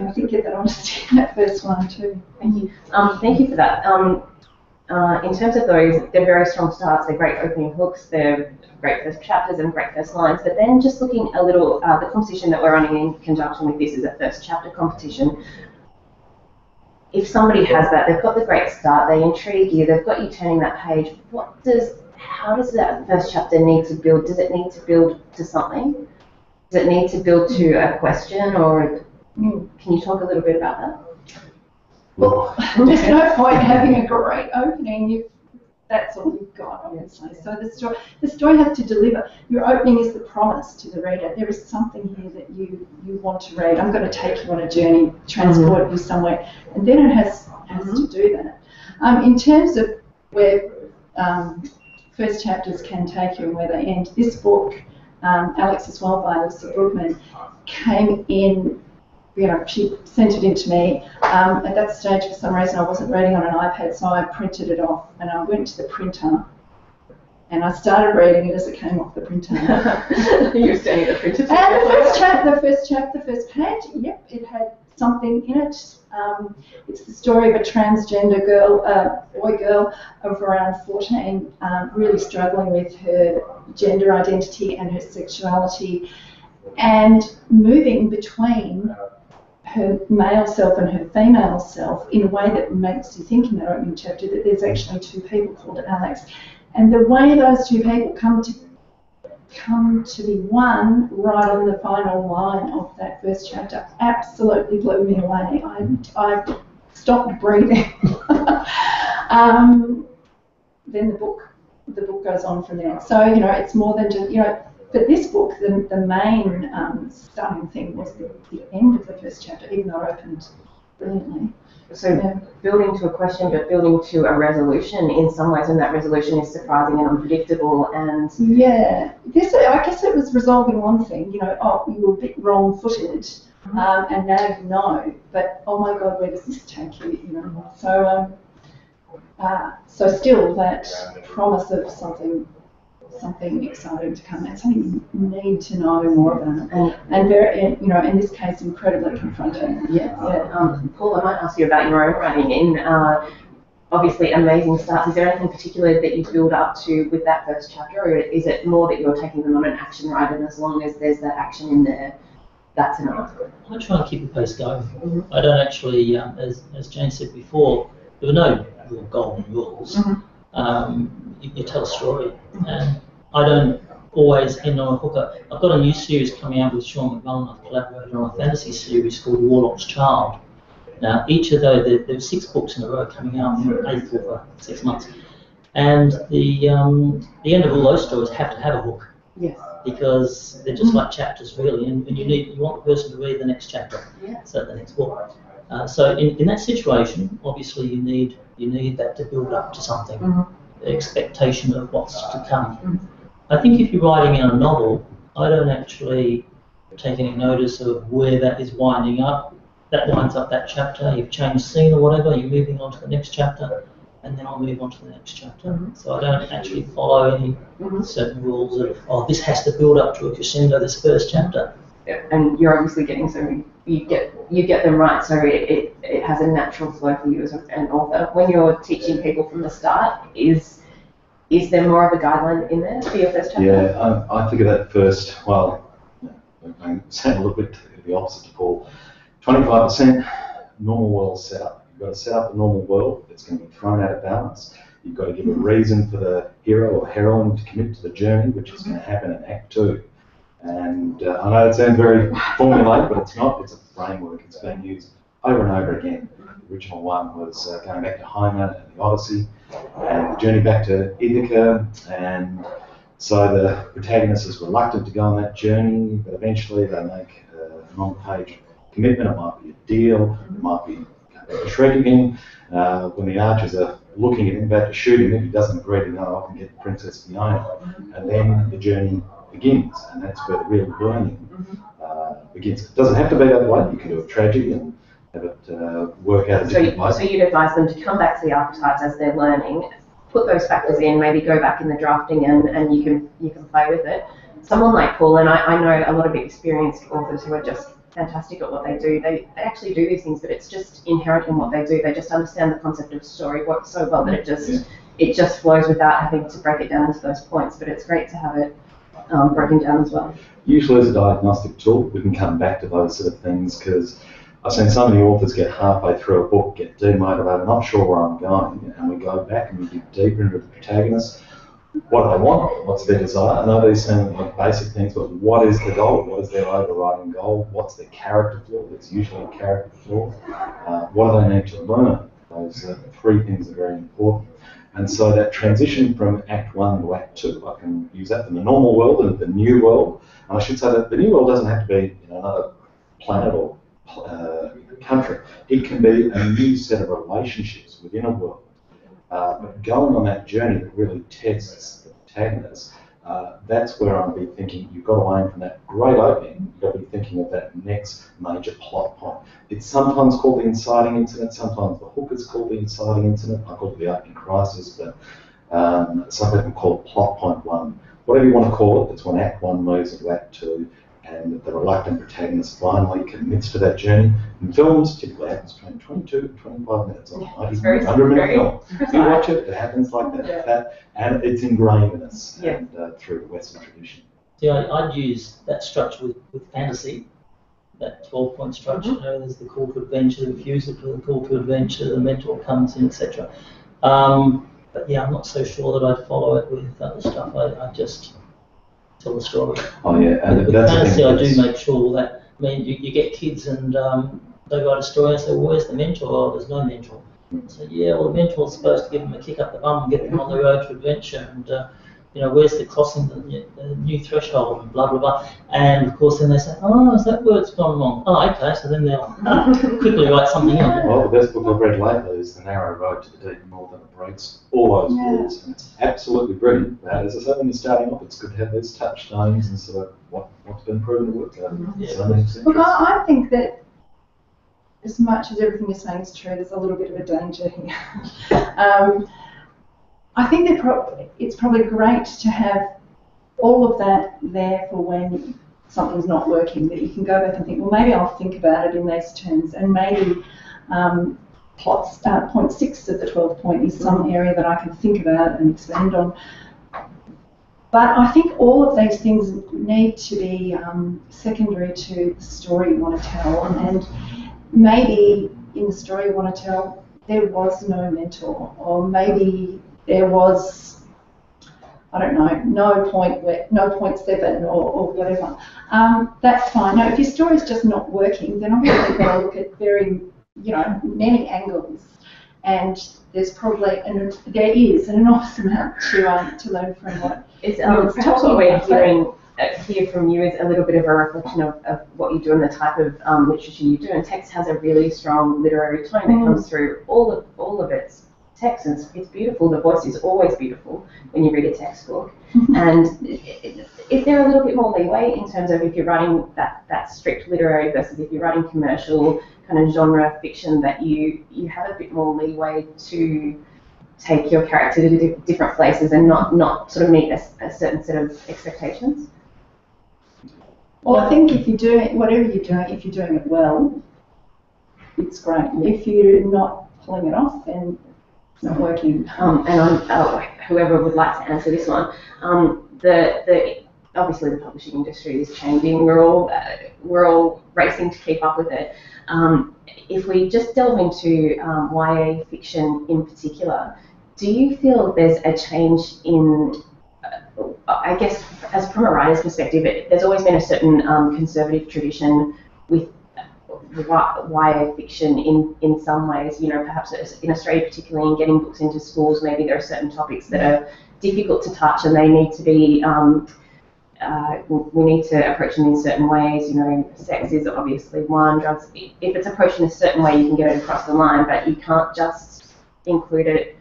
I think get that honesty in that first one too. Thank you. Thank you for that. In terms of those, they're very strong starts. They're great opening hooks. They're great first chapters and great first lines. But then just looking a little, the competition that we're running in conjunction with this is a first chapter competition. If somebody has that, they've got the great start. They intrigue you. They've got you turning that page. How does that first chapter need to build? Does it need to build to something? Does it need to build to a question, or can you talk a little bit about that? Well, there's no point having a great opening if that's all you've got, obviously. So the story has to deliver. Your opening is the promise to the reader. There is something here that you want to read. I'm going to take you on a journey, transport you somewhere, and then it has to do that. In terms of where first chapters can take you and where they end, this book. Alex as well by Alyssa Brookman came in, she sent it in to me. At that stage, for some reason, I wasn't reading on an iPad, so I printed it off, and I went to the printer, and I started reading it as it came off the printer. You were standing at the printer. And the first page, yep, it had something in it. It's the story of a transgender boy girl of around 14, really struggling with her gender identity and her sexuality, and moving between her male self and her female self in a way that makes you think in that opening chapter that there's actually two people called Alex, and the way those two people come to be one right on the final line of that first chapter absolutely blew me away. I stopped breathing. Then the book goes on from there. So, it's more than just, for this book, the main stunning thing was the end of the first chapter, even though it opened brilliantly. So building to a question, but building to a resolution in some ways, and that resolution is surprising and unpredictable. And yeah, I guess it was resolving one thing. You were a bit wrong-footed, and now you know. But oh my God, where does this take you? So still that promise of something something exciting to come out, something you need to know more about, and very, you know, in this case, incredibly confronting. Yeah. Paul, I might ask you about your own writing. In obviously amazing starts. Is there anything particular that you build up to with that first chapter, or is it more that you're taking them on an action ride, and as long as there's that action in there, that's enough? I try and keep the pace going. Mm-hmm. I don't actually, as Jane said before, there were no real golden rules. Mm-hmm. You tell a story, and I don't always end on a hooker. I've got a new series coming out with Sean McMullen. I've collaborated on a fantasy series called Warlock's Child. Now, each of those, there were 6 books in a row coming out in the eighth or 6 months, and the end of all those stories have to have a hook. Yes. Because they're just like chapters, really, and you want the person to read the next chapter, so the next book. So in that situation, obviously you need that to build up to something, the expectation of what's to come. I think if you're writing in a novel, I don't actually take any notice of where that is winding up. That winds up that chapter, you've changed scene or whatever, you're moving on to the next chapter, and then I'll move on to the next chapter. So I don't actually follow any certain rules of, oh, this has to build up to a crescendo, this first chapter. Yeah. And you're obviously getting some... You get them right, so it has a natural flow for you as an author. When you're teaching people from the start, is there more of a guideline in there for your first chapter? Yeah, I think of that first, well, I sound a little bit the opposite to Paul. 25% normal world setup. You've got to set up a normal world that's going to be thrown out of balance. You've got to give a reason for the hero or heroine to commit to the journey, which is going to happen in Act 2. And I know it sounds very formulaic, but it's not. It's a framework. It's been used over and over again. The original one was going back to Homer and the Odyssey, and the journey back to Ithaca. And so the protagonist is reluctant to go on that journey, but eventually they make an on-page commitment. It might be a deal. It might be a shrek again. When the archers are looking at him, about to shoot him, if he doesn't agree to know, I can get Princess Fiona. And then the journey begins, and that's where the real learning begins. It doesn't have to be that way. You can do a tragedy and have it work out a different way. So you'd advise them to come back to the archetypes as they're learning, put those factors in, maybe go back in the drafting, and you can play with it. Someone like Paul, and I know a lot of experienced authors who are just fantastic at what they do. They actually do these things, but it's just inherent in what they do. They just understand the concept of story works so well that it just flows without having to break it down into those points. But it's great to have it broken down as well. Usually as a diagnostic tool, we can come back to those sort of things, because I've seen so many authors get halfway through a book, get demotivated, not sure where I'm going, and we go back and we dig deeper into the protagonist. What do they want? What's their desire? I know these sound like basic things, but what is the goal? What is their overriding goal? What's their character flaw? It's usually a character flaw. What do they need to learn? Those three things are very important. And so that transition from Act 1 to Act 2, I can use that in the normal world and the new world. And I should say that the new world doesn't have to be another planet or country. It can be a new set of relationships within a world. But going on that journey that really tests the protagonist, that's where I'll be thinking you've got to aim from that great opening. You've got to be thinking of that next major plot point. It's sometimes called the inciting incident, sometimes the hook is called the inciting incident. I call it the opening crisis, but some people call it plot point one. Whatever you want to call it, it's when Act 1 moves into Act 2 and the reluctant protagonist finally commits to that journey. In films, typically happens between 22 and 25 minutes on a 100-minute film. If you watch it, it happens like that, and it's ingrained in us through the Western tradition. See, I'd use that structure with fantasy, that 12-point structure. You know, there's the call to adventure, the refusal to the call to adventure, the mentor comes in, etc. But yeah, I'm not so sure that I'd follow it with other stuff. I just... tell the story. Oh yeah, and with fantasy, I do make sure that. I mean, you get kids, and they write a story, and I say, well, "Where's the mentor?" Oh, there's no mentor. So yeah, well, the mentor's supposed to give them a kick up the bum and get them on the road to adventure, and where's the crossing the new threshold, and blah blah blah. And of course, then they say, "Oh, is that where it's gone wrong?" Oh, okay. So then they'll quickly write something up. Well, the best book I've read lately is The Narrow Road to the Deep North, that breaks all those rules, and it's absolutely brilliant. But as I said, when you're starting off, it's good to have these touchstones and sort of what's been proven to work out. Look, I think that as much as everything you're saying is true, there's a little bit of a danger here. I think that it's probably great to have all of that there for when something's not working, that you can go back and think, well, maybe I'll think about it in these terms, and maybe point 6 of the 12th point is some area that I can think about and expand on. But I think all of these things need to be secondary to the story you want to tell, and maybe in the story you want to tell there was no mentor, or maybe there was, I don't know, no point seven or whatever. That's fine. Now, if your story's just not working, then obviously you've got to look at very, many angles, and there's probably there is an enormous amount to learn from what it's perhaps what we're hearing here from you is a little bit of a reflection of what you do and the type of literature you do. And text has a really strong literary tone that comes through all of its text, and it's beautiful. The voice is always beautiful when you read a textbook. And is there a little bit more leeway in terms of if you're writing that strict literary versus if you're writing commercial kind of genre fiction, that you have a bit more leeway to take your character to different places and not sort of meet a certain set of expectations? Well, I think if you're doing whatever you're doing, if you're doing it well, it's great. If you're not pulling it off, then it's not working. And whoever would like to answer this one, obviously the publishing industry is changing. We're all racing to keep up with it. If we just delve into YA fiction in particular, do you feel there's a change in? I guess, as from a writer's perspective, there's always been a certain conservative tradition with YA fiction in some ways, perhaps in Australia particularly, in getting books into schools, maybe there are certain topics that are difficult to touch and they need to be, we need to approach them in certain ways, sex is obviously one, drugs, if it's approached in a certain way you can get it across the line, but you can't just include it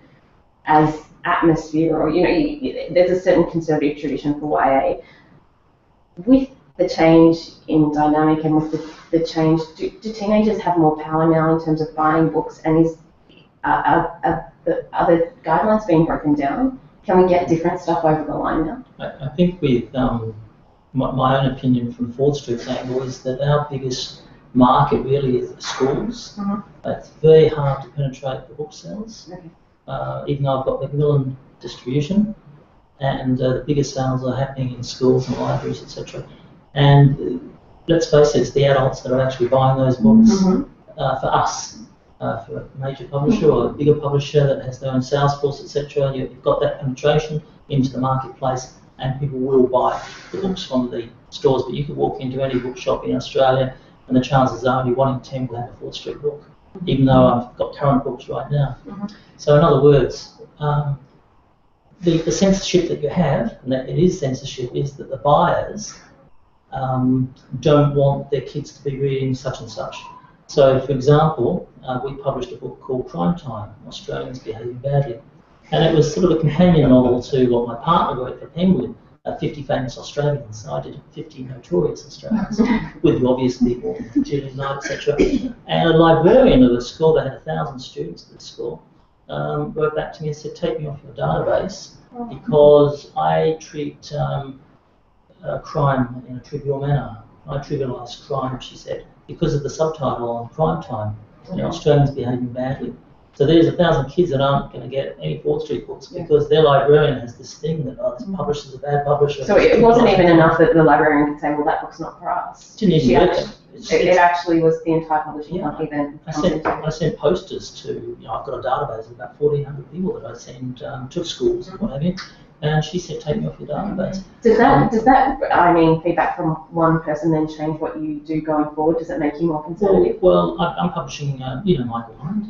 as atmosphere or, there's a certain conservative tradition for YA. With the change in dynamic and with the change, do teenagers have more power now in terms of buying books, and are the guidelines being broken down? Can we get different stuff over the line now? I think with my own opinion from Ford Street's angle is that our biggest market really is schools. Mm-hmm. It's very hard to penetrate the booksellers. Okay. Even though I've got Macmillan distribution, and the biggest sales are happening in schools and libraries, etc. And let's face it, it's the adults that are actually buying those books. Mm-hmm. For us, for a major publisher or a bigger publisher that has their own sales force, etc. You've got that penetration into the marketplace, and people will buy the books from the stores. But you could walk into any bookshop in Australia, and the chances are only 1 in 10 will have a Ford Street book. Even though I've got current books right now. Mm-hmm. So in other words, the censorship that you have, and that it is censorship, is that the buyers don't want their kids to be reading such and such. So for example, we published a book called Crime Time, Australians Behaving Badly. And it was sort of a companion novel to what my partner wrote for Penguin, 50 famous Australians. So I did 50 notorious Australians with the obvious people, Julian Knight, etc. And a librarian of the school, they had 1,000 students at the school, wrote back to me and said, take me off your database because I treat crime in a trivial manner. I trivialise crime, she said, because of the subtitle on Crime Time, Australians Behaving Badly. So there's 1,000 kids that aren't going to get any Ford Street books because their librarian has this thing that this publisher's a bad publisher. So it wasn't even enough that the librarian could say, well, that book's not for us. It actually was the entire publishing company then. I sent posters to, I've got a database of about 1,400 people that I send to schools and what have you. And she said, take me off your database. Does that feedback from one person then change what you do going forward? Does it make you more conservative? Well, I'm publishing, Michael Hunt.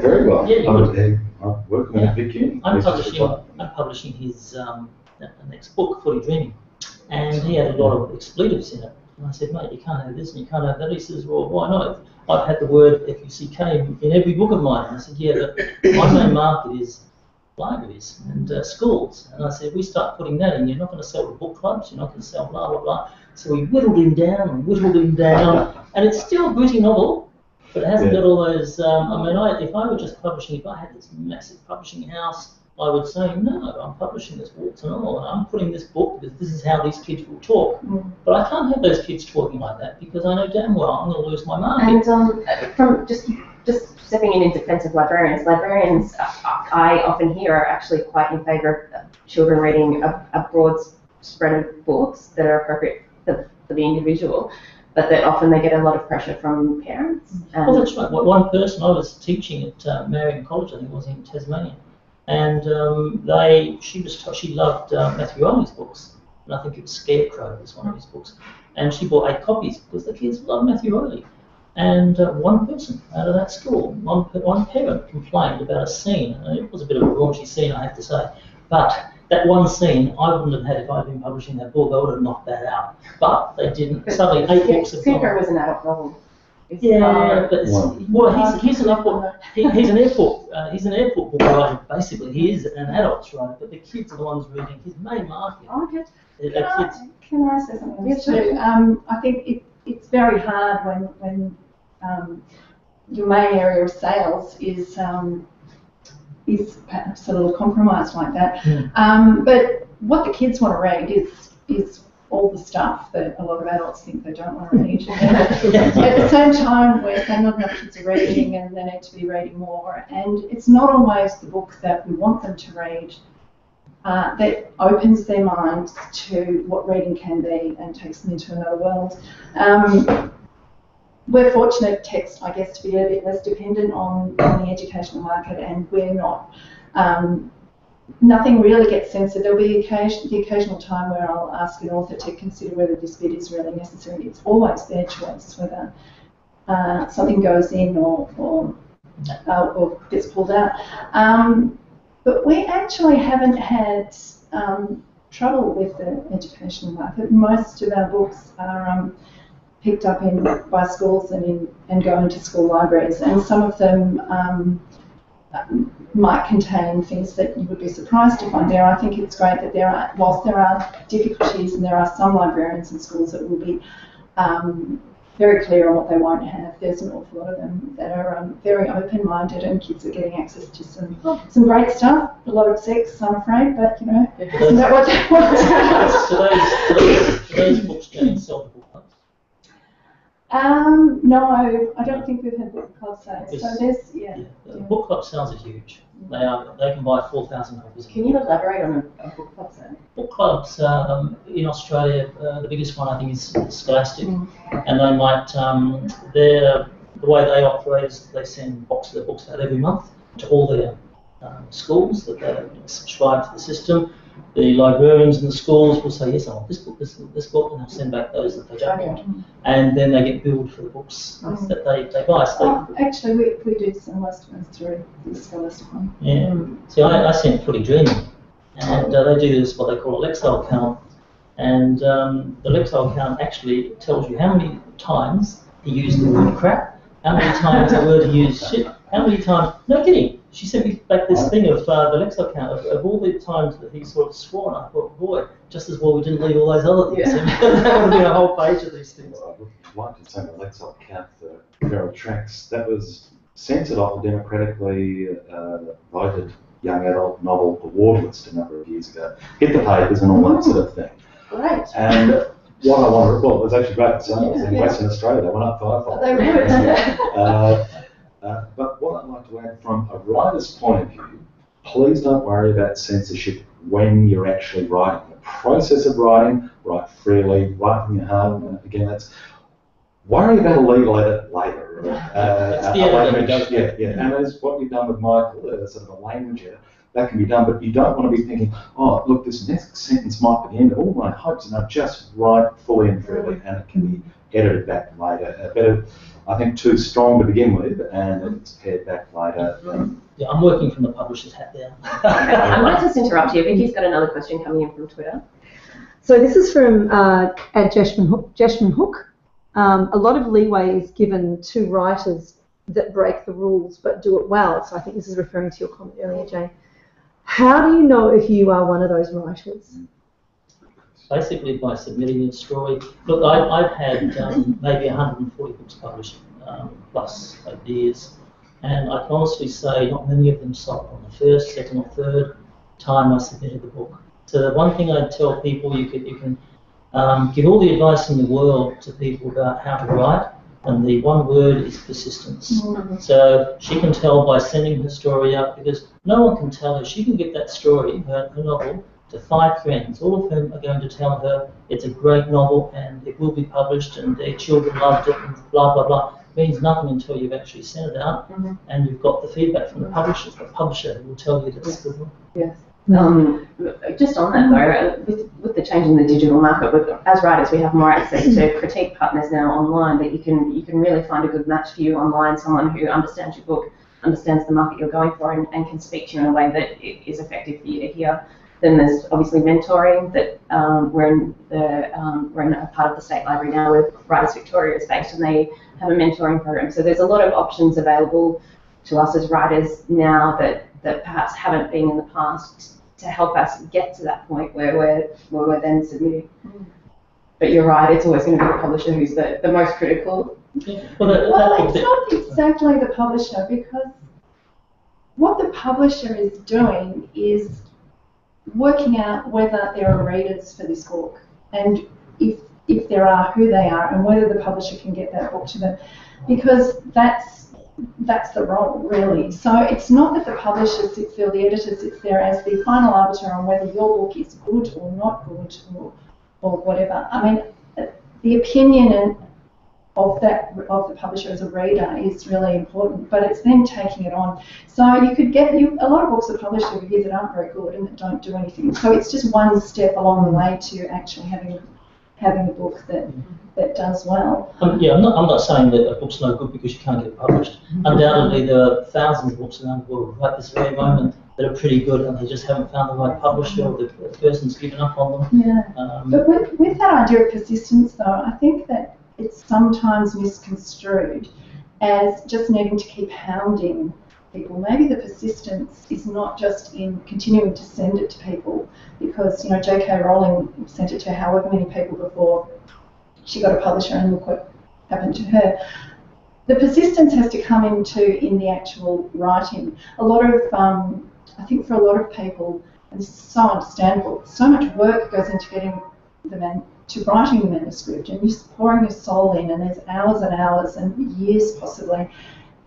Very well. Yeah, I'm working with Vicky. I'm publishing his next book, Footy Dreaming. And he had a lot of expletives in it. And I said, mate, you can't have this and you can't have that. He says, well, why not? I've had the word F-U-C-K in every book of mine. And I said, yeah, but my main market is libraries and schools, and I said, we start putting that in, you're not going to sell to book clubs, you're not going to sell blah blah blah. So we whittled him down, and it's still a booty novel, but it hasn't got all those. If I were just publishing, if I had this massive publishing house I would say, no, I'm publishing this warts and all, and I'm putting this book because this is how these kids will talk. Mm. But I can't have those kids talking like that because I know damn well I'm going to lose my market. And from just stepping in defence of librarians I often hear are actually quite in favour of children reading a broad spread of books that are appropriate for the individual. But that often they get a lot of pressure from parents. Well, that's right. One person I was teaching at Marion College, I think it was in Tasmania, and she loved Matthew Olney's books, and I think it was Scarecrow was one of his books, and she bought 8 copies because the kids love Matthew Olney. And one person out of that school, one parent complained about a scene, and it was a bit of a raunchy scene, I have to say, but. That one scene, I wouldn't have had if I'd been publishing that book. I would have knocked that out. But they didn't. But suddenly, 8 books have gone. Scarecrow was an adult novel. He's an airport book writer. Basically, he is an adult writer, but the kids are the ones reading his main market. Oh, okay. Can I say something? Yes, sure. I think it's very hard when your main area of sales is perhaps a little compromised like that. Yeah. But what the kids want to read is all the stuff that a lot of adults think they don't want to read. At the same time, we're saying not enough kids are reading and they need to be reading more. And it's not always the book that we want them to read that opens their minds to what reading can be and takes them into another world. We're fortunate, Text, I guess, to be a bit less dependent on the educational market, and we're not. Nothing really gets censored. There'll be the occasional time where I'll ask an author to consider whether this bit is really necessary. It's always their choice whether something goes in or gets pulled out. But we actually haven't had trouble with the educational market. Most of our books are picked up by schools and go into school libraries, and some of them might contain things that you would be surprised to find there. I think it's great that whilst there are difficulties, and there are some librarians and schools that will be very clear on what they won't have, there's an awful lot of them that are very open-minded, and kids are getting access to some great stuff. A lot of sex, I'm afraid, but you know, isn't that what they want? Today's books getting sold. No, I don't think we've had book club sales. So there's, book club sales are huge. They can buy 4,000 copies. Can you elaborate on a book club sale? Book clubs in Australia, the biggest one I think is Scholastic, and they might the way they operate is they send boxes of books out every month to all their schools that they subscribe to the system. The librarians in the schools will say, yes, I want this book, and they'll send back those that they don't want. And then they get billed for the books that they buy. So actually, we do send most of them through the Scholastic one. Yeah. See, I sent Footy Dreaming, and they do this, what they call a Lexile count. And the Lexile count actually tells you how many times he used the word crap, how many times the word he used shit, how many times, no kidding. She sent me back this thing of the Lexile count of all the times that he sort of swore, and I thought, boy, just as well we didn't leave all those other things in. That would have been a whole page of these things. Well, I would like to say the Lexile count, the Feral Tracks, that was censored off a democratically voted young adult novel award list a number of years ago. Hit the papers and all that sort of thing. Great. And what I want to report, it was actually great design. It was in Western Australia. They went up 5-fold. They really did. But what I'd like to add from a writer's point of view, please don't worry about censorship when you're actually writing. The process of writing, write freely, write from your heart. Again, that's worry about a legal edit later. And that's what you've done with Michael, sort of a language edit. That can be done, but you don't want to be thinking, oh, look, this next sentence might be the end of all my hopes, and I'll just write fully and freely, and it can be edited back later. I think too strong to begin with, and it's paired back later. Yeah, I'm working from the publisher's hat there. I might just interrupt you. Vicky's got another question coming in from Twitter. So this is from @Jeshman Hook. A lot of leeway is given to writers that break the rules but do it well. So I think this is referring to your comment earlier, Jane. How do you know if you are one of those writers? Basically by submitting a story. Look, I've had maybe 140 books published, plus over the years, and I can honestly say not many of them sold on the first, second or third. time I submitted the book. So the one thing I'd tell people, you can give all the advice in the world to people about how to write, and the one word is persistence. Mm-hmm. So she can tell by sending her story up, because no one can tell her. She can get that story, her novel, to 5 friends, all of whom are going to tell her it's a great novel and it will be published and their children loved it and blah, blah, blah. It means nothing until you've actually sent it out and you've got the feedback from the publisher. The publisher will tell you that it's good one. Yes. Just on that though, with the change in the digital market, as writers we have more access to critique partners now online, that you can really find a good match for you online, someone who understands your book, understands the market you're going for, and can speak to you in a way that is effective for you to hear. Then there's obviously mentoring that we're in a part of the State Library now with Writers Victoria is based, and they have a mentoring program. So there's a lot of options available to us as writers now that perhaps haven't been in the past to help us get to that point where we're then submitting. Mm. But you're right, it's always going to be the publisher who's the most critical. Yeah. Well, it's not exactly the publisher, because what the publisher is doing is working out whether there are readers for this book, and if there are, who they are, and whether the publisher can get that book to them, because that's the role, really. So it's not that the publisher sits there, the editor sits there as the final arbiter on whether your book is good or not good or whatever. I mean, the opinion of the publisher as a reader is really important, but it's then taking it on. So a lot of books are published over here that aren't very good and that don't do anything. So it's just one step along the way to actually having a book that does well. I'm not saying that a book's no good because you can't get it published. Undoubtedly, there are thousands of books around the world right this very moment that are pretty good, and they just haven't found the right publisher, or the person's given up on them. Yeah. But with that idea of persistence, though, I think that it's sometimes misconstrued as just needing to keep hounding people. Maybe the persistence is not just in continuing to send it to people, because J.K. Rowling sent it to however many people before she got a publisher, and look what happened to her. The persistence has to come in the actual writing. A lot of, I think for a lot of people, and this is so understandable, so much work goes into getting to writing the manuscript, and you're pouring your soul in, and there's hours and hours and years possibly,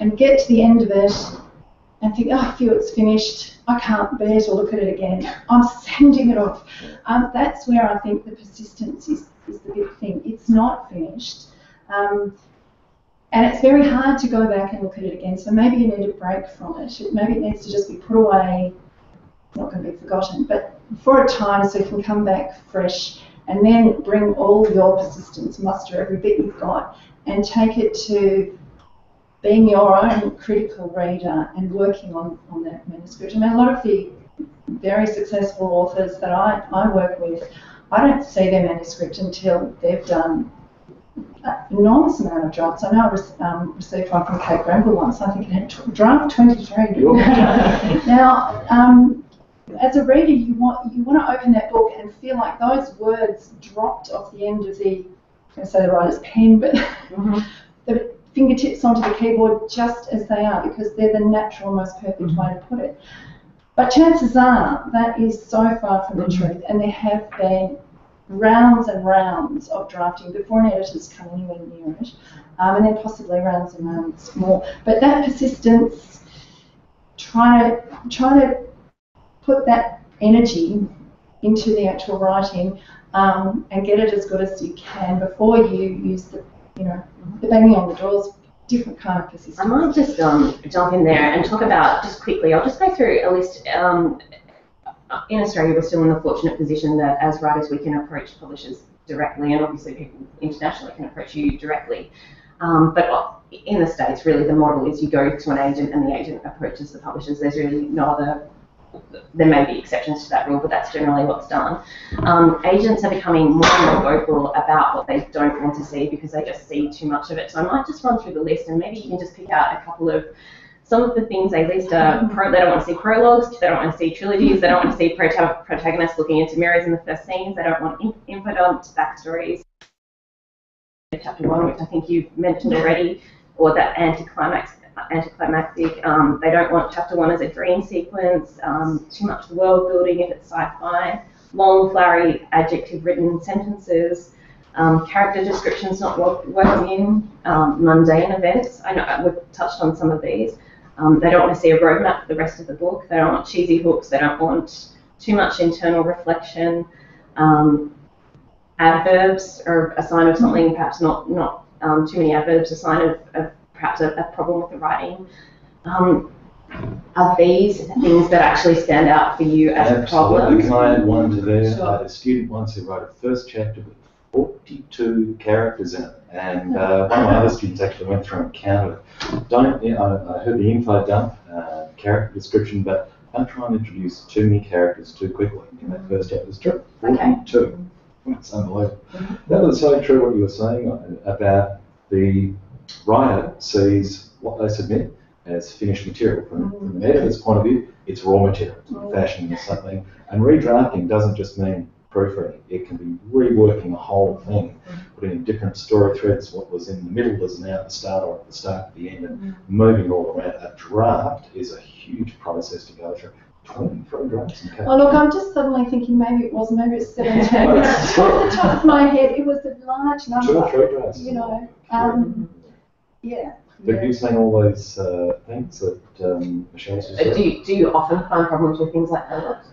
and get to the end of it and think, oh, I feel it's finished, I can't bear to look at it again, I'm sending it off. That's where I think the persistence is the big thing. It's not finished, and it's very hard to go back and look at it again, so maybe you need a break from it. Maybe it needs to just be put away. It's not going to be forgotten, but for a time, so you can come back fresh, and then bring all your persistence, muster every bit you've got, and take it to being your own critical reader and working on that manuscript. I mean, a lot of the very successful authors that I work with, I don't see their manuscript until they've done an enormous amount of drafts. I know I received one from Kate Granville once. I think it had draft 23. Now, as a reader, you want to open that book and feel like those words dropped off the end of the, I'm going to say the writer's pen, but the fingertips onto the keyboard just as they are, because they're the natural, most perfect way to put it. But chances are that is so far from the truth, and there have been rounds and rounds of drafting before an editor's come anywhere near it, and then possibly rounds and rounds more. But that persistence, try to put that energy into the actual writing, and get it as good as you can before you use the banging on the doors, different kind of persistence. I might just jump in there and talk about, just quickly, I'll just go through a list. In Australia, we're still in the fortunate position that as writers we can approach publishers directly, and obviously people internationally can approach you directly. But in the States, really the model is you go to an agent and the agent approaches the publishers. There's really no other. There may be exceptions to that rule, but that's generally what's done. Agents are becoming more and more vocal about what they don't want to see because they just see too much of it. So I might just run through the list, and maybe you can just pick out a couple of some of the things they list. They don't want to see prologues, they don't want to see trilogies, they don't want to see protagonists looking into mirrors in the first scenes, they don't want infodump backstories. Chapter 1, which I think you've mentioned already, or that anticlimax anticlimactic. They don't want chapter one as a dream sequence, too much world building if it's sci-fi, long, flowery, adjective-ridden sentences, character descriptions not working in, mundane events. I know we've touched on some of these. They don't want to see a roadmap for the rest of the book. They don't want cheesy hooks. They don't want too much internal reflection. Adverbs are a sign of something, perhaps not too many adverbs, a sign of perhaps a problem with the writing. Are these things that actually stand out for you as a problem? Absolutely. Can I add one to there? Sure. I had a student once who wrote a first chapter with 42 characters in it, and one of my other students actually went through and counted it. I heard the info dump, character description, but don't try and introduce too many characters too quickly in that first chapter. It's 42. Okay. It's unbelievable. That was so true what you were saying about the writer sees what they submit as finished material. From an editor's point of view, it's raw material, fashion or something. And redrafting doesn't just mean proofreading. It can be reworking the whole thing, putting in different story threads. What was in the middle is now at the start or at the start at the end, and moving all around. A draft is a huge process to go through. Oh look, I'm just suddenly thinking maybe it was, maybe it's 17. At the top of my head, it was a large number. You know, yeah. But you've seen all those things that Michelle's just said. Do you often find problems with things like prologues?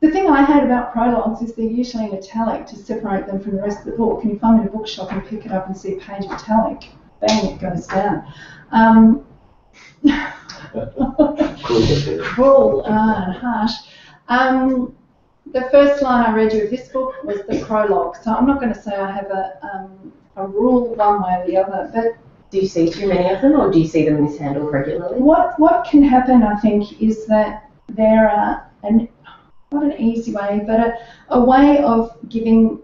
The thing I hate about prologues is they're usually in italic to separate them from the rest of the book. And if I'm in a bookshop and pick it up and see a page of italic, bang, it goes down. Cruel and harsh. The first line I read you of this book was the prologue, so I'm not going to say I have a rule one way or the other. But do you see too many of them, or do you see them mishandled regularly? What can happen, I think, is that there are not an easy way, but a way of giving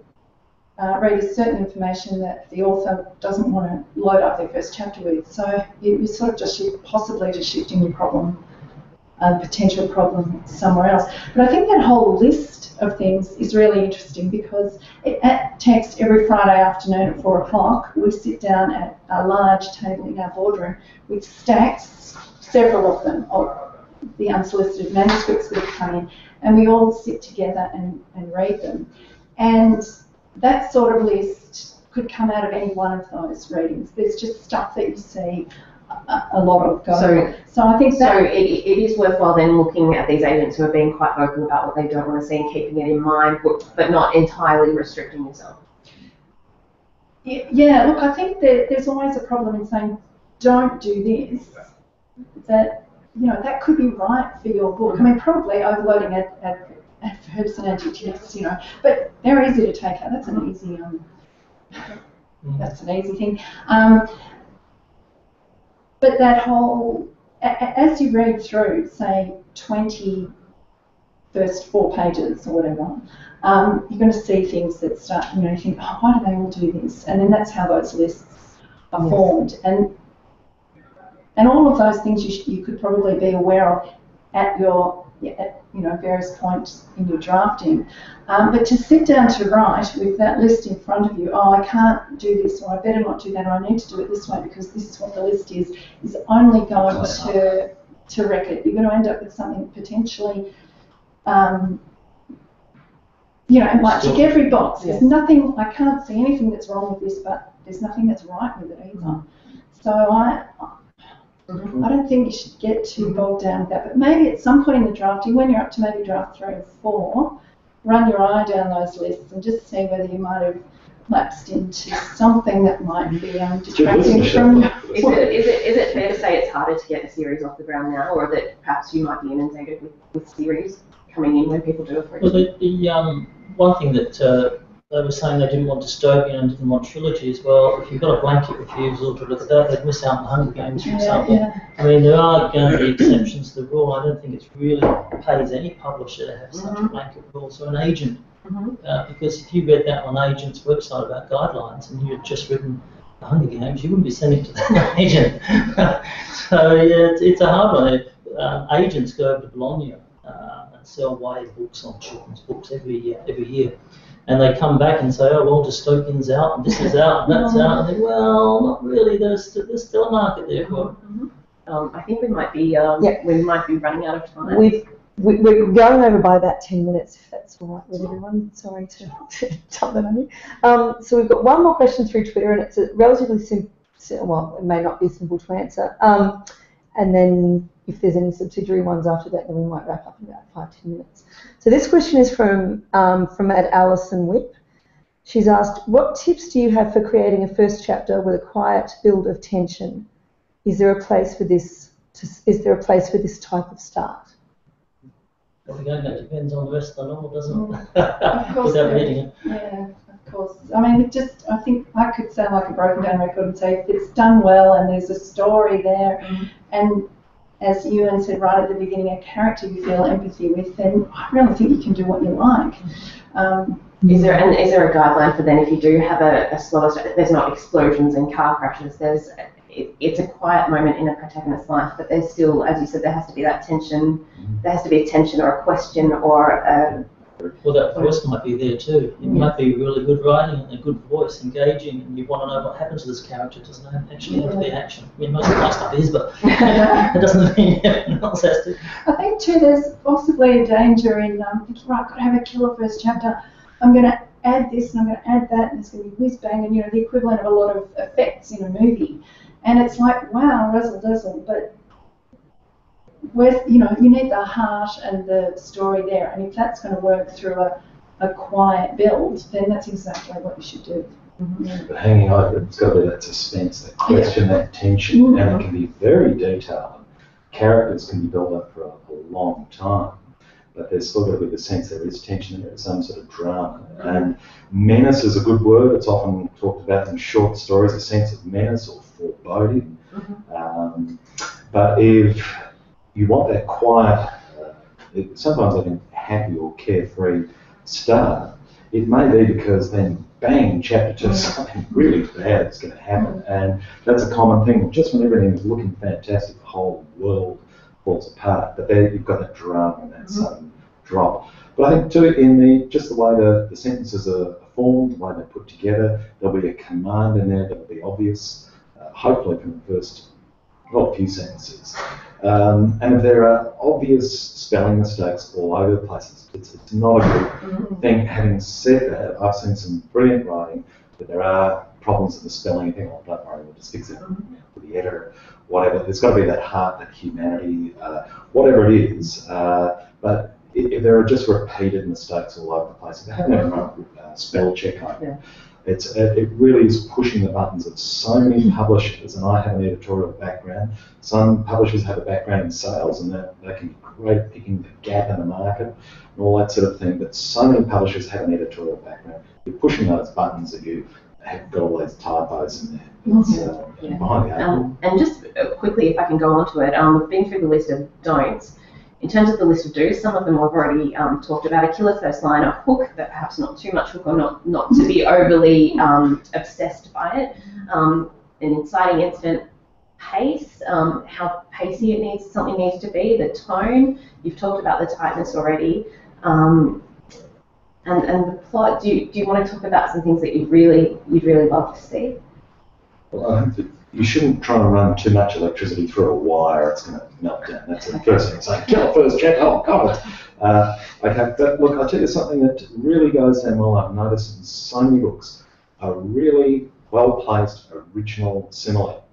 readers certain information that the author doesn't want to load up their first chapter with. So you sort of possibly just shifting your problem, potential problem, somewhere else. But I think that whole list of things is really interesting because at Text every Friday afternoon at 4 o'clock we sit down at a large table in our boardroom with stacks, several of them, of the unsolicited manuscripts that have come in, and we all sit together and read them. And that sort of list could come out of any one of those readings. There's just stuff that you see a lot of going. So I think that it is worthwhile then looking at these agents who are being quite vocal about what they don't want to see and keeping it in mind, but not entirely restricting yourself. Yeah, look, I think that there's always a problem in saying don't do this. That, you know, that could be right for your book. I mean, probably overloading it at adverbs and adjectives, you know, but they're easy to take out. That's an easy, that's an easy thing. But that whole, as you read through, say, 20 first 4 pages or whatever, you're going to see things that start, you know, you think, oh, why do they all do this? And then that's how those lists are formed. And all of those things you could probably be aware of at your various points in your drafting. But to sit down to write with that list in front of you, oh, I can't do this, or I better not do that, or I need to do it this way because this is what the list is only going to wreck it. You're going to end up with something potentially, you know, it might tick every box. There's nothing, I can't see anything that's wrong with this, but there's nothing that's right with it either. So I don't think you should get too bogged down with that, but maybe at some point in the drafting, when you're up to maybe draft 3 or 4, run your eye down those lists and just see whether you might have lapsed into something that might be distracting from. Is it fair to say it's harder to get a series off the ground now, or that perhaps you might be inundated with series coming in when people do it for you? Well, the one thing that they were saying, they didn't want dystopian and didn't want trilogies. Well, if you've got a blanket refusal to look at that, they'd miss out on the Hunger Games, for example. I mean, there are going to be exceptions to the rule. I don't think it's really pays any publisher to have such a blanket rule. So an agent, because if you read that on an agent's website about guidelines and you had just written the Hunger Games, you wouldn't be sending to that agent. So yeah, it's a hard one. Agents go over to Bologna and sell way books on children's books every year. and they come back and say, oh, well, dystopian's out, and this is out, and that's out, and they, well, not really, there's still a market there for it. Mm-hmm. I think we might be we might be running out of time. We're going over by about 10 minutes, if that's all right with everyone. Sorry to dump that on you. So we've got one more question through Twitter, and it's a relatively simple, well, it may not be simple to answer. And then if there's any subsidiary ones after that, then we might wrap up in about 5 to 10 minutes. So this question is from Alison Whip. She's asked, what tips do you have for creating a first chapter with a quiet build of tension? Is there a place for this? Is there a place for this type of start? Well, again, that depends on the rest of the novel, doesn't it? Of course. Without reading it. Yeah, of course. I mean, it just, I think I could sound like a broken down record and say if it's done well and there's a story there, and as Ewan said right at the beginning, a character you feel empathy with, then I really think you can do what you like. Is there a guideline for then if you do have a slower start? There's not explosions and car crashes. It's a quiet moment in a protagonist's life, but there's still, as you said, there has to be that tension. There has to be a tension or a question or a... Well, that voice might be there too. It might be really good writing and a good voice, engaging, and you want to know what happened to this character. It doesn't actually have to be action. I mean, most of my stuff is, but it doesn't mean everyone else has to. I think too, there's possibly a danger in thinking, right, I've got to have a killer first chapter. I'm going to add this and I'm going to add that, and it's going to be whiz bang, and you know, the equivalent of a lot of effects in a movie. And it's like, wow, razzle dazzle, but with, you know, you need the heart and the story there. And if that's going to work through a quiet build, then that's exactly what you should do. Mm-hmm. Hanging over, it's got to be that suspense, that question, that tension, and it can be very detailed. Characters can be built up for a long time, but there's still got to be the sense there is tension, there is some sort of drama. And menace is a good word. It's often talked about in short stories, a sense of menace or foreboding. But if you want that quiet, sometimes I think happy or carefree start, it may be because then bang, chapter 2, something really bad is going to happen. And that's a common thing. Just when everything is looking fantastic, the whole world falls apart. But there you've got that drama and that sudden drop. But I think too, in just the way the sentences are formed, the way they're put together, there'll be a command in there that'll be obvious. Hopefully from the first few sentences. And if there are obvious spelling mistakes all over the place, it's not a good thing. Having said that, I've seen some brilliant writing, but there are problems with the spelling. You think, oh, don't worry, we'll just fix it with the editor, whatever. There's got to be that heart, that humanity, whatever it is. But if there are just repeated mistakes all over the place, if having a spell check on it. It really is pushing the buttons of so many publishers, and I have an editorial background. Some publishers have a background in sales, and that can be great, picking the gap in the market and all that sort of thing, but so many publishers have an editorial background. You're pushing those buttons that you have got all those typos in there. And just quickly, if I can go on to it, we've been through the list of don'ts. In terms of the list of do's, some of them I've already talked about. A killer first line, a hook, but perhaps not too much hook, or not to be overly obsessed by it. An inciting incident, pace, how pacey something needs to be, the tone. You've talked about the tightness already, and the plot. Do you want to talk about some things that you'd really love to see? Well, I think you shouldn't try and run too much electricity through a wire. It's going to melt down. That's the first thing. It's like, kill it first, Jack. Oh, God. Okay, but look, I'll tell you something that really goes down well. I've noticed in so many books, a really well-placed, original simile.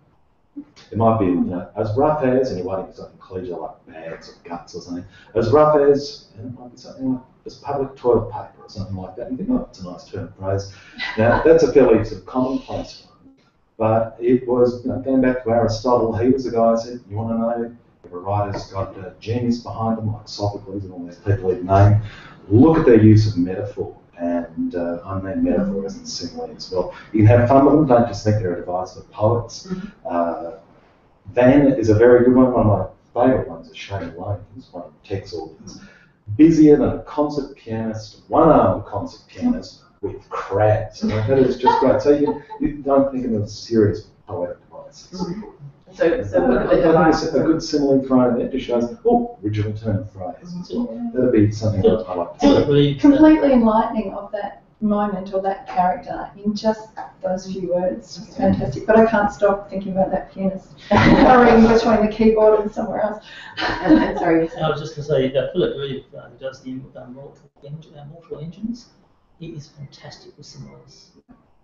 It might be, you know, as rough as, and you're waiting for something collegial like bags or guts or something, as rough as, and it might be something like as public toilet paper or something like that. And you think, oh, it's a nice turn of phrase. Now, that's a fairly sort of commonplace one. But it was, you know, going back to Aristotle, he was the guy who said, you want to know if a writer's got a genius behind them, like Sophocles and all these people he'd named, look at their use of metaphor. And I mean metaphor isn't simile as well. You can have fun with them, don't just think they're a device for poets. Van is a very good one. One of my favourite ones is Shane Lane. He's one of the text authors. Busier than a concert pianist, one-armed concert pianist, with crabs. And that is just great. So you don't think of them as serious poetic devices. So I think a good simile thrown in there just shows, oh, original turn of phrase. That would be something that I like to say. Completely enlightening of that moment or that character in just those few words. It's fantastic. But I can't stop thinking about that pianist hurrying between the keyboard and somewhere else. I'm sorry. I was just going to say, Philip really does the Mortal Engines. He is fantastic with similes.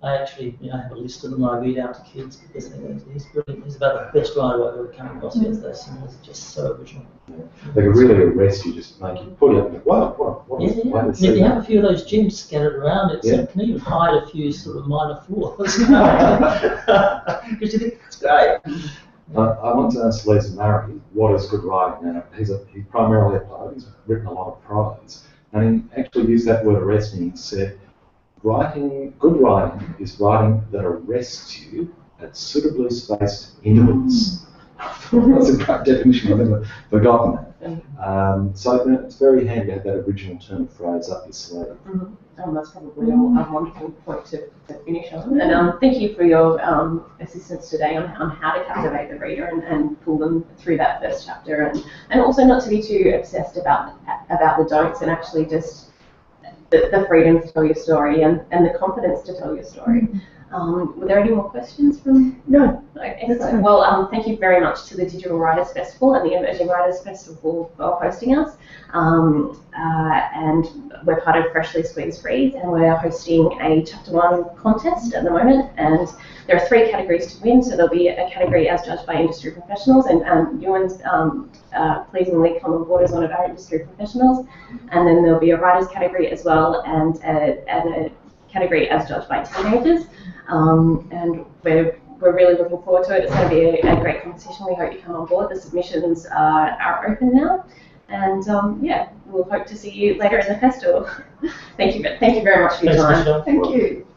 I actually, you know, have a list of them I read out to kids because he's brilliant. He's about the best writer I've ever come across. Yes, those similes are just so original. They can really arrest you, just make you put it up and go, what? Yeah, yeah. If you have a few of those gems scattered around, it can even hide a few sort of minor flaws. Because you think it's great. I want to ask Les Murray what is good writing. Now, he's primarily a poet. He's written a lot of prose, and he actually used that word arrest me and said, good writing is writing that arrests you at suitably spaced intervals. That's a great definition. I've never forgotten that. So it's very handy to have that original turn of phrase up your sleeve. That's probably a wonderful point to finish on. And thank you for your assistance today on how to captivate the reader and pull them through that first chapter, and also not to be too obsessed about the don'ts, and actually just the freedom to tell your story and the confidence to tell your story. Were there any more questions from? No. Excellent. Well, thank you very much to the Digital Writers Festival and the Emerging Writers Festival for hosting us. And we're part of Freshly Squeezed Reads, and we're hosting a Chapter 1 contest at the moment. And there are 3 categories to win, so there'll be a category as judged by industry professionals, and Ewan's pleasingly common board is one of our industry professionals. And then there'll be a writers category as well, and a category as judged by teenagers. And we're really looking forward to it. It's going to be a great competition. We hope you come on board. The submissions are open now, and yeah, we'll hope to see you later in the festival. Thank you very much for your time. Thank you.